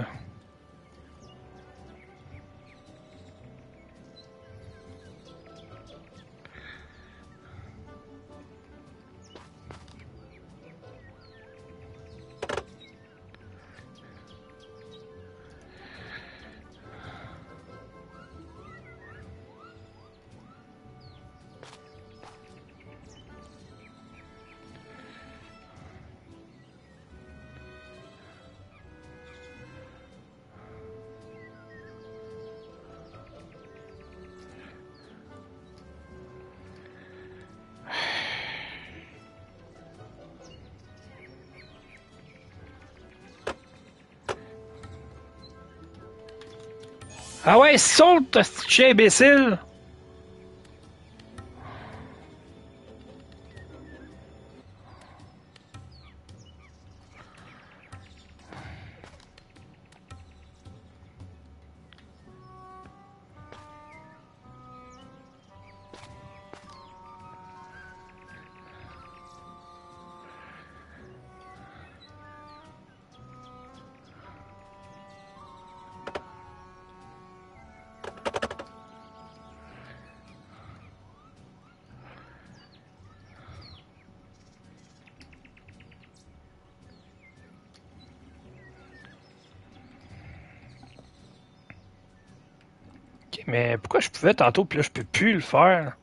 Ah ouais, saute, ce chien imbécile! Mais pourquoi je pouvais tantôt, puis là je peux plus le faire?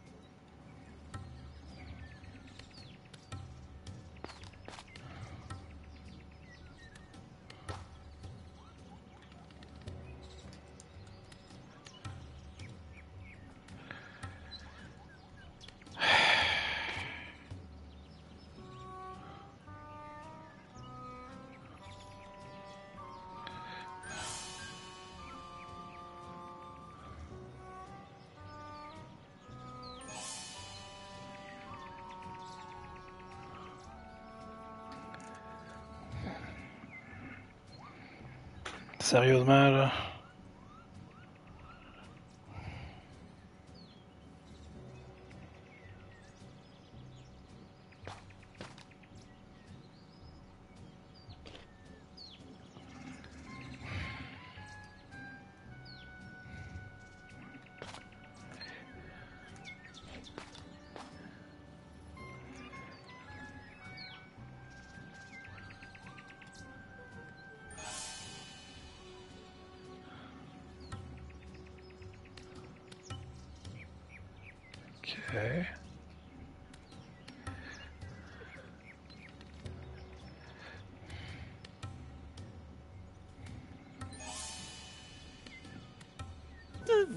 Sérieusement, là.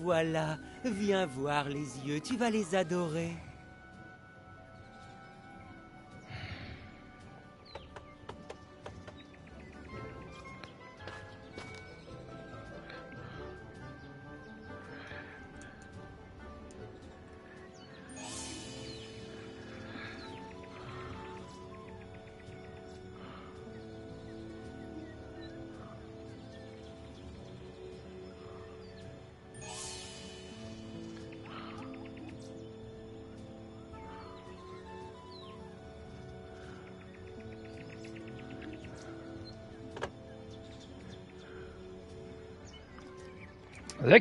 voilà. Viens voir les yeux, tu vas les adorer. Là,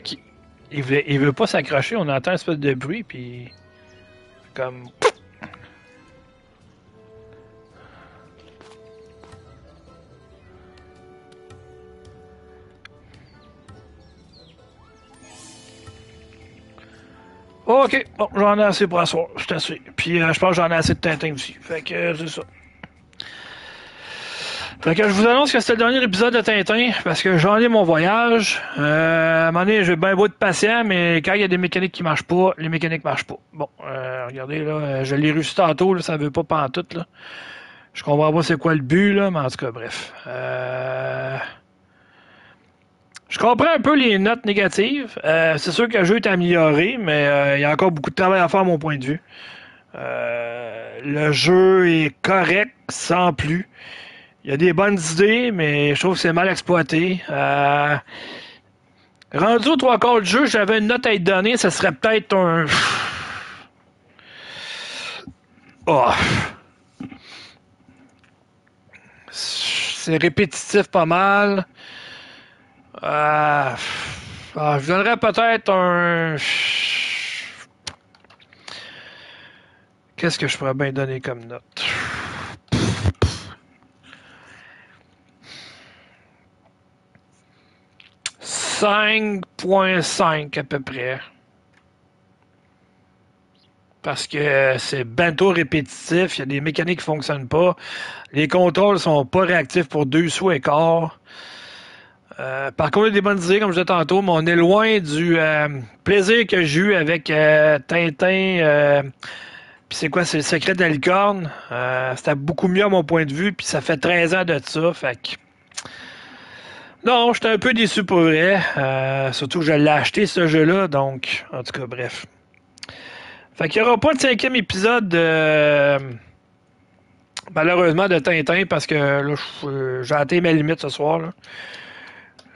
il veut pas s'accrocher, on entend une espèce de bruit, puis comme... Ok, bon, j'en ai assez pour asseoir, je t'assure. Puis je pense que j'en ai assez de Tintin aussi, fait que c'est ça. Fait que je vous annonce que c'était le dernier épisode de Tintin, parce que j'en ai mon voyage. À un moment donné, j'ai bien beau être patient, mais quand il y a des mécaniques qui marchent pas, les mécaniques marchent pas. Bon, regardez, là, je l'ai réussi tantôt, là, ça veut pas pantoute, là. Je comprends pas c'est quoi le but, là, mais en tout cas, bref. Je comprends un peu les notes négatives. C'est sûr que le jeu est amélioré, mais il y a encore beaucoup de travail à faire, à mon point de vue. Le jeu est correct, sans plus. Il y a des bonnes idées, mais je trouve que c'est mal exploité. Rendu aux 3/4 du jeu, j'avais une note à être donnée, ça serait peut-être un... Oh. C'est répétitif pas mal. Je donnerais peut-être un... Qu'est-ce que je pourrais bien donner comme note? « 5.5 à peu près. » Parce que c'est bientôt répétitif, il y a des mécaniques qui ne fonctionnent pas, les contrôles sont pas réactifs pour 2 sous et quart. Par contre, il y a des bonnes idées, comme je disais tantôt, mais on est loin du plaisir que j'ai eu avec Tintin. Puis c'est quoi, c'est le secret de la licorne. C'était beaucoup mieux à mon point de vue, puis ça fait 13 ans de ça, fait que... Non, j'étais un peu déçu pour vrai. Surtout que je l'ai acheté, ce jeu-là. Donc, en tout cas, bref. Fait qu'il n'y aura pas de 5e épisode, malheureusement, de Tintin. Parce que là, j'ai atteint ma limite ce soir.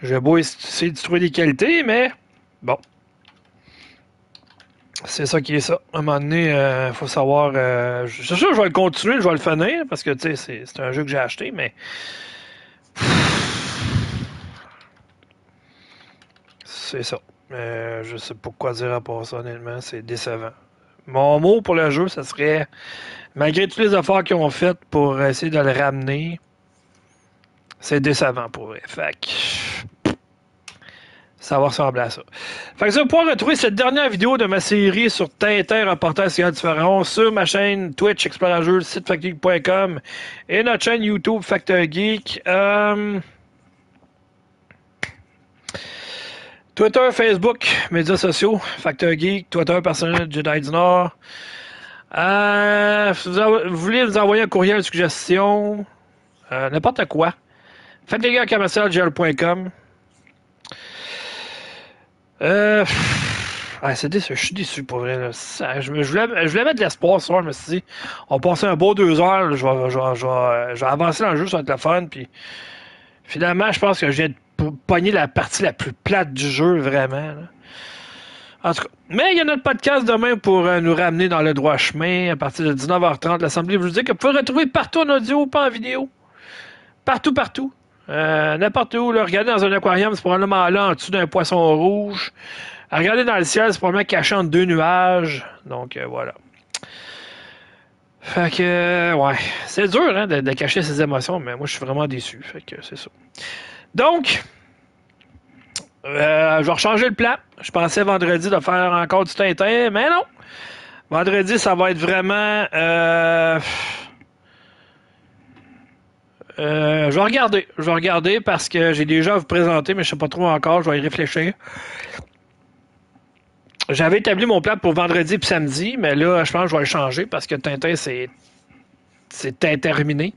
J'ai beau essayer de trouver des qualités, mais bon. C'est ça qui est ça. À un moment donné, il faut savoir... c'est sûr que je vais le continuer, je vais le finir. Parce que, tu sais, c'est un jeu que j'ai acheté, mais... C'est ça. Je sais pas quoi dire à part ça, honnêtement. C'est décevant. Mon mot pour le jeu, ça serait, malgré tous les efforts qu'ils ont fait pour essayer de le ramener, c'est décevant pour vrai. Fait que ça va ressembler à ça. Fait que ça, vous pouvez retrouver cette dernière vidéo de ma série sur Tintin Reporter: Les Cigares du Pharaon sur ma chaîne Twitch, ExploraJeux, le site facteurgeek.com et notre chaîne YouTube Facteur Geek. Twitter, Facebook, médias sociaux, Facteur Geek, Twitter personnel, JediDuNord. Si vous voulez nous envoyer un courriel, suggestion, n'importe quoi, faites les gars @gl.com. C'est déçu, je suis déçu pour vrai. Là. Ça, je voulais mettre de l'espoir ce soir, mais si on passait un beau 2 heures, là, je vais avancer dans le jeu sur le téléphone, puis finalement, je pense que je viens de pogner la partie la plus plate du jeu, vraiment. Là. En tout cas, mais il y a notre podcast demain pour nous ramener dans le droit chemin à partir de 19h30. L'Assemblée vous dit que vous pouvez retrouver partout en audio, pas en vidéo. Partout. N'importe où. Là, regardez dans un aquarium, c'est probablement là en dessous d'un poisson rouge. Regardez dans le ciel, c'est probablement caché entre 2 nuages. Donc, voilà. Fait que, ouais. C'est dur hein, de cacher ses émotions, mais moi, je suis vraiment déçu. Fait que, c'est ça. Donc, je vais rechanger le plan. Je pensais vendredi de faire encore du Tintin, mais non. Vendredi, ça va être vraiment... je vais regarder parce que j'ai déjà à vous présenter, mais je ne sais pas trop encore. Je vais y réfléchir. J'avais établi mon plan pour vendredi et samedi, mais là, je pense que je vais le changer parce que Tintin, c'est terminé.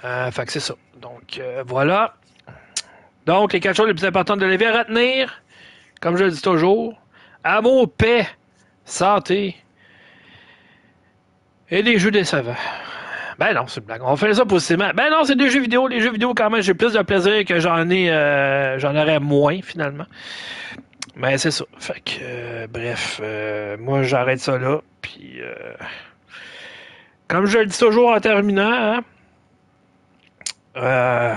Fait que c'est ça. Donc, voilà. Donc, les 4 choses les plus importantes de la vie à retenir, comme je le dis toujours, amour, paix, santé et des jeux décevants. Ben non, c'est une blague. On fait ça positivement. Ben non, c'est des jeux vidéo. Les jeux vidéo, quand même, j'ai plus de plaisir que j'en aurais moins, finalement. Mais c'est ça. Fait que, bref, moi, j'arrête ça là. Puis, comme je le dis toujours en terminant, hein,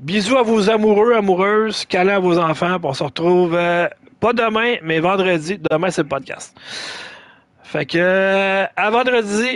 bisous à vos amoureux, amoureuses, câlins à vos enfants. On se retrouve, pas demain, mais vendredi. Demain, c'est le podcast. Fait que, à vendredi.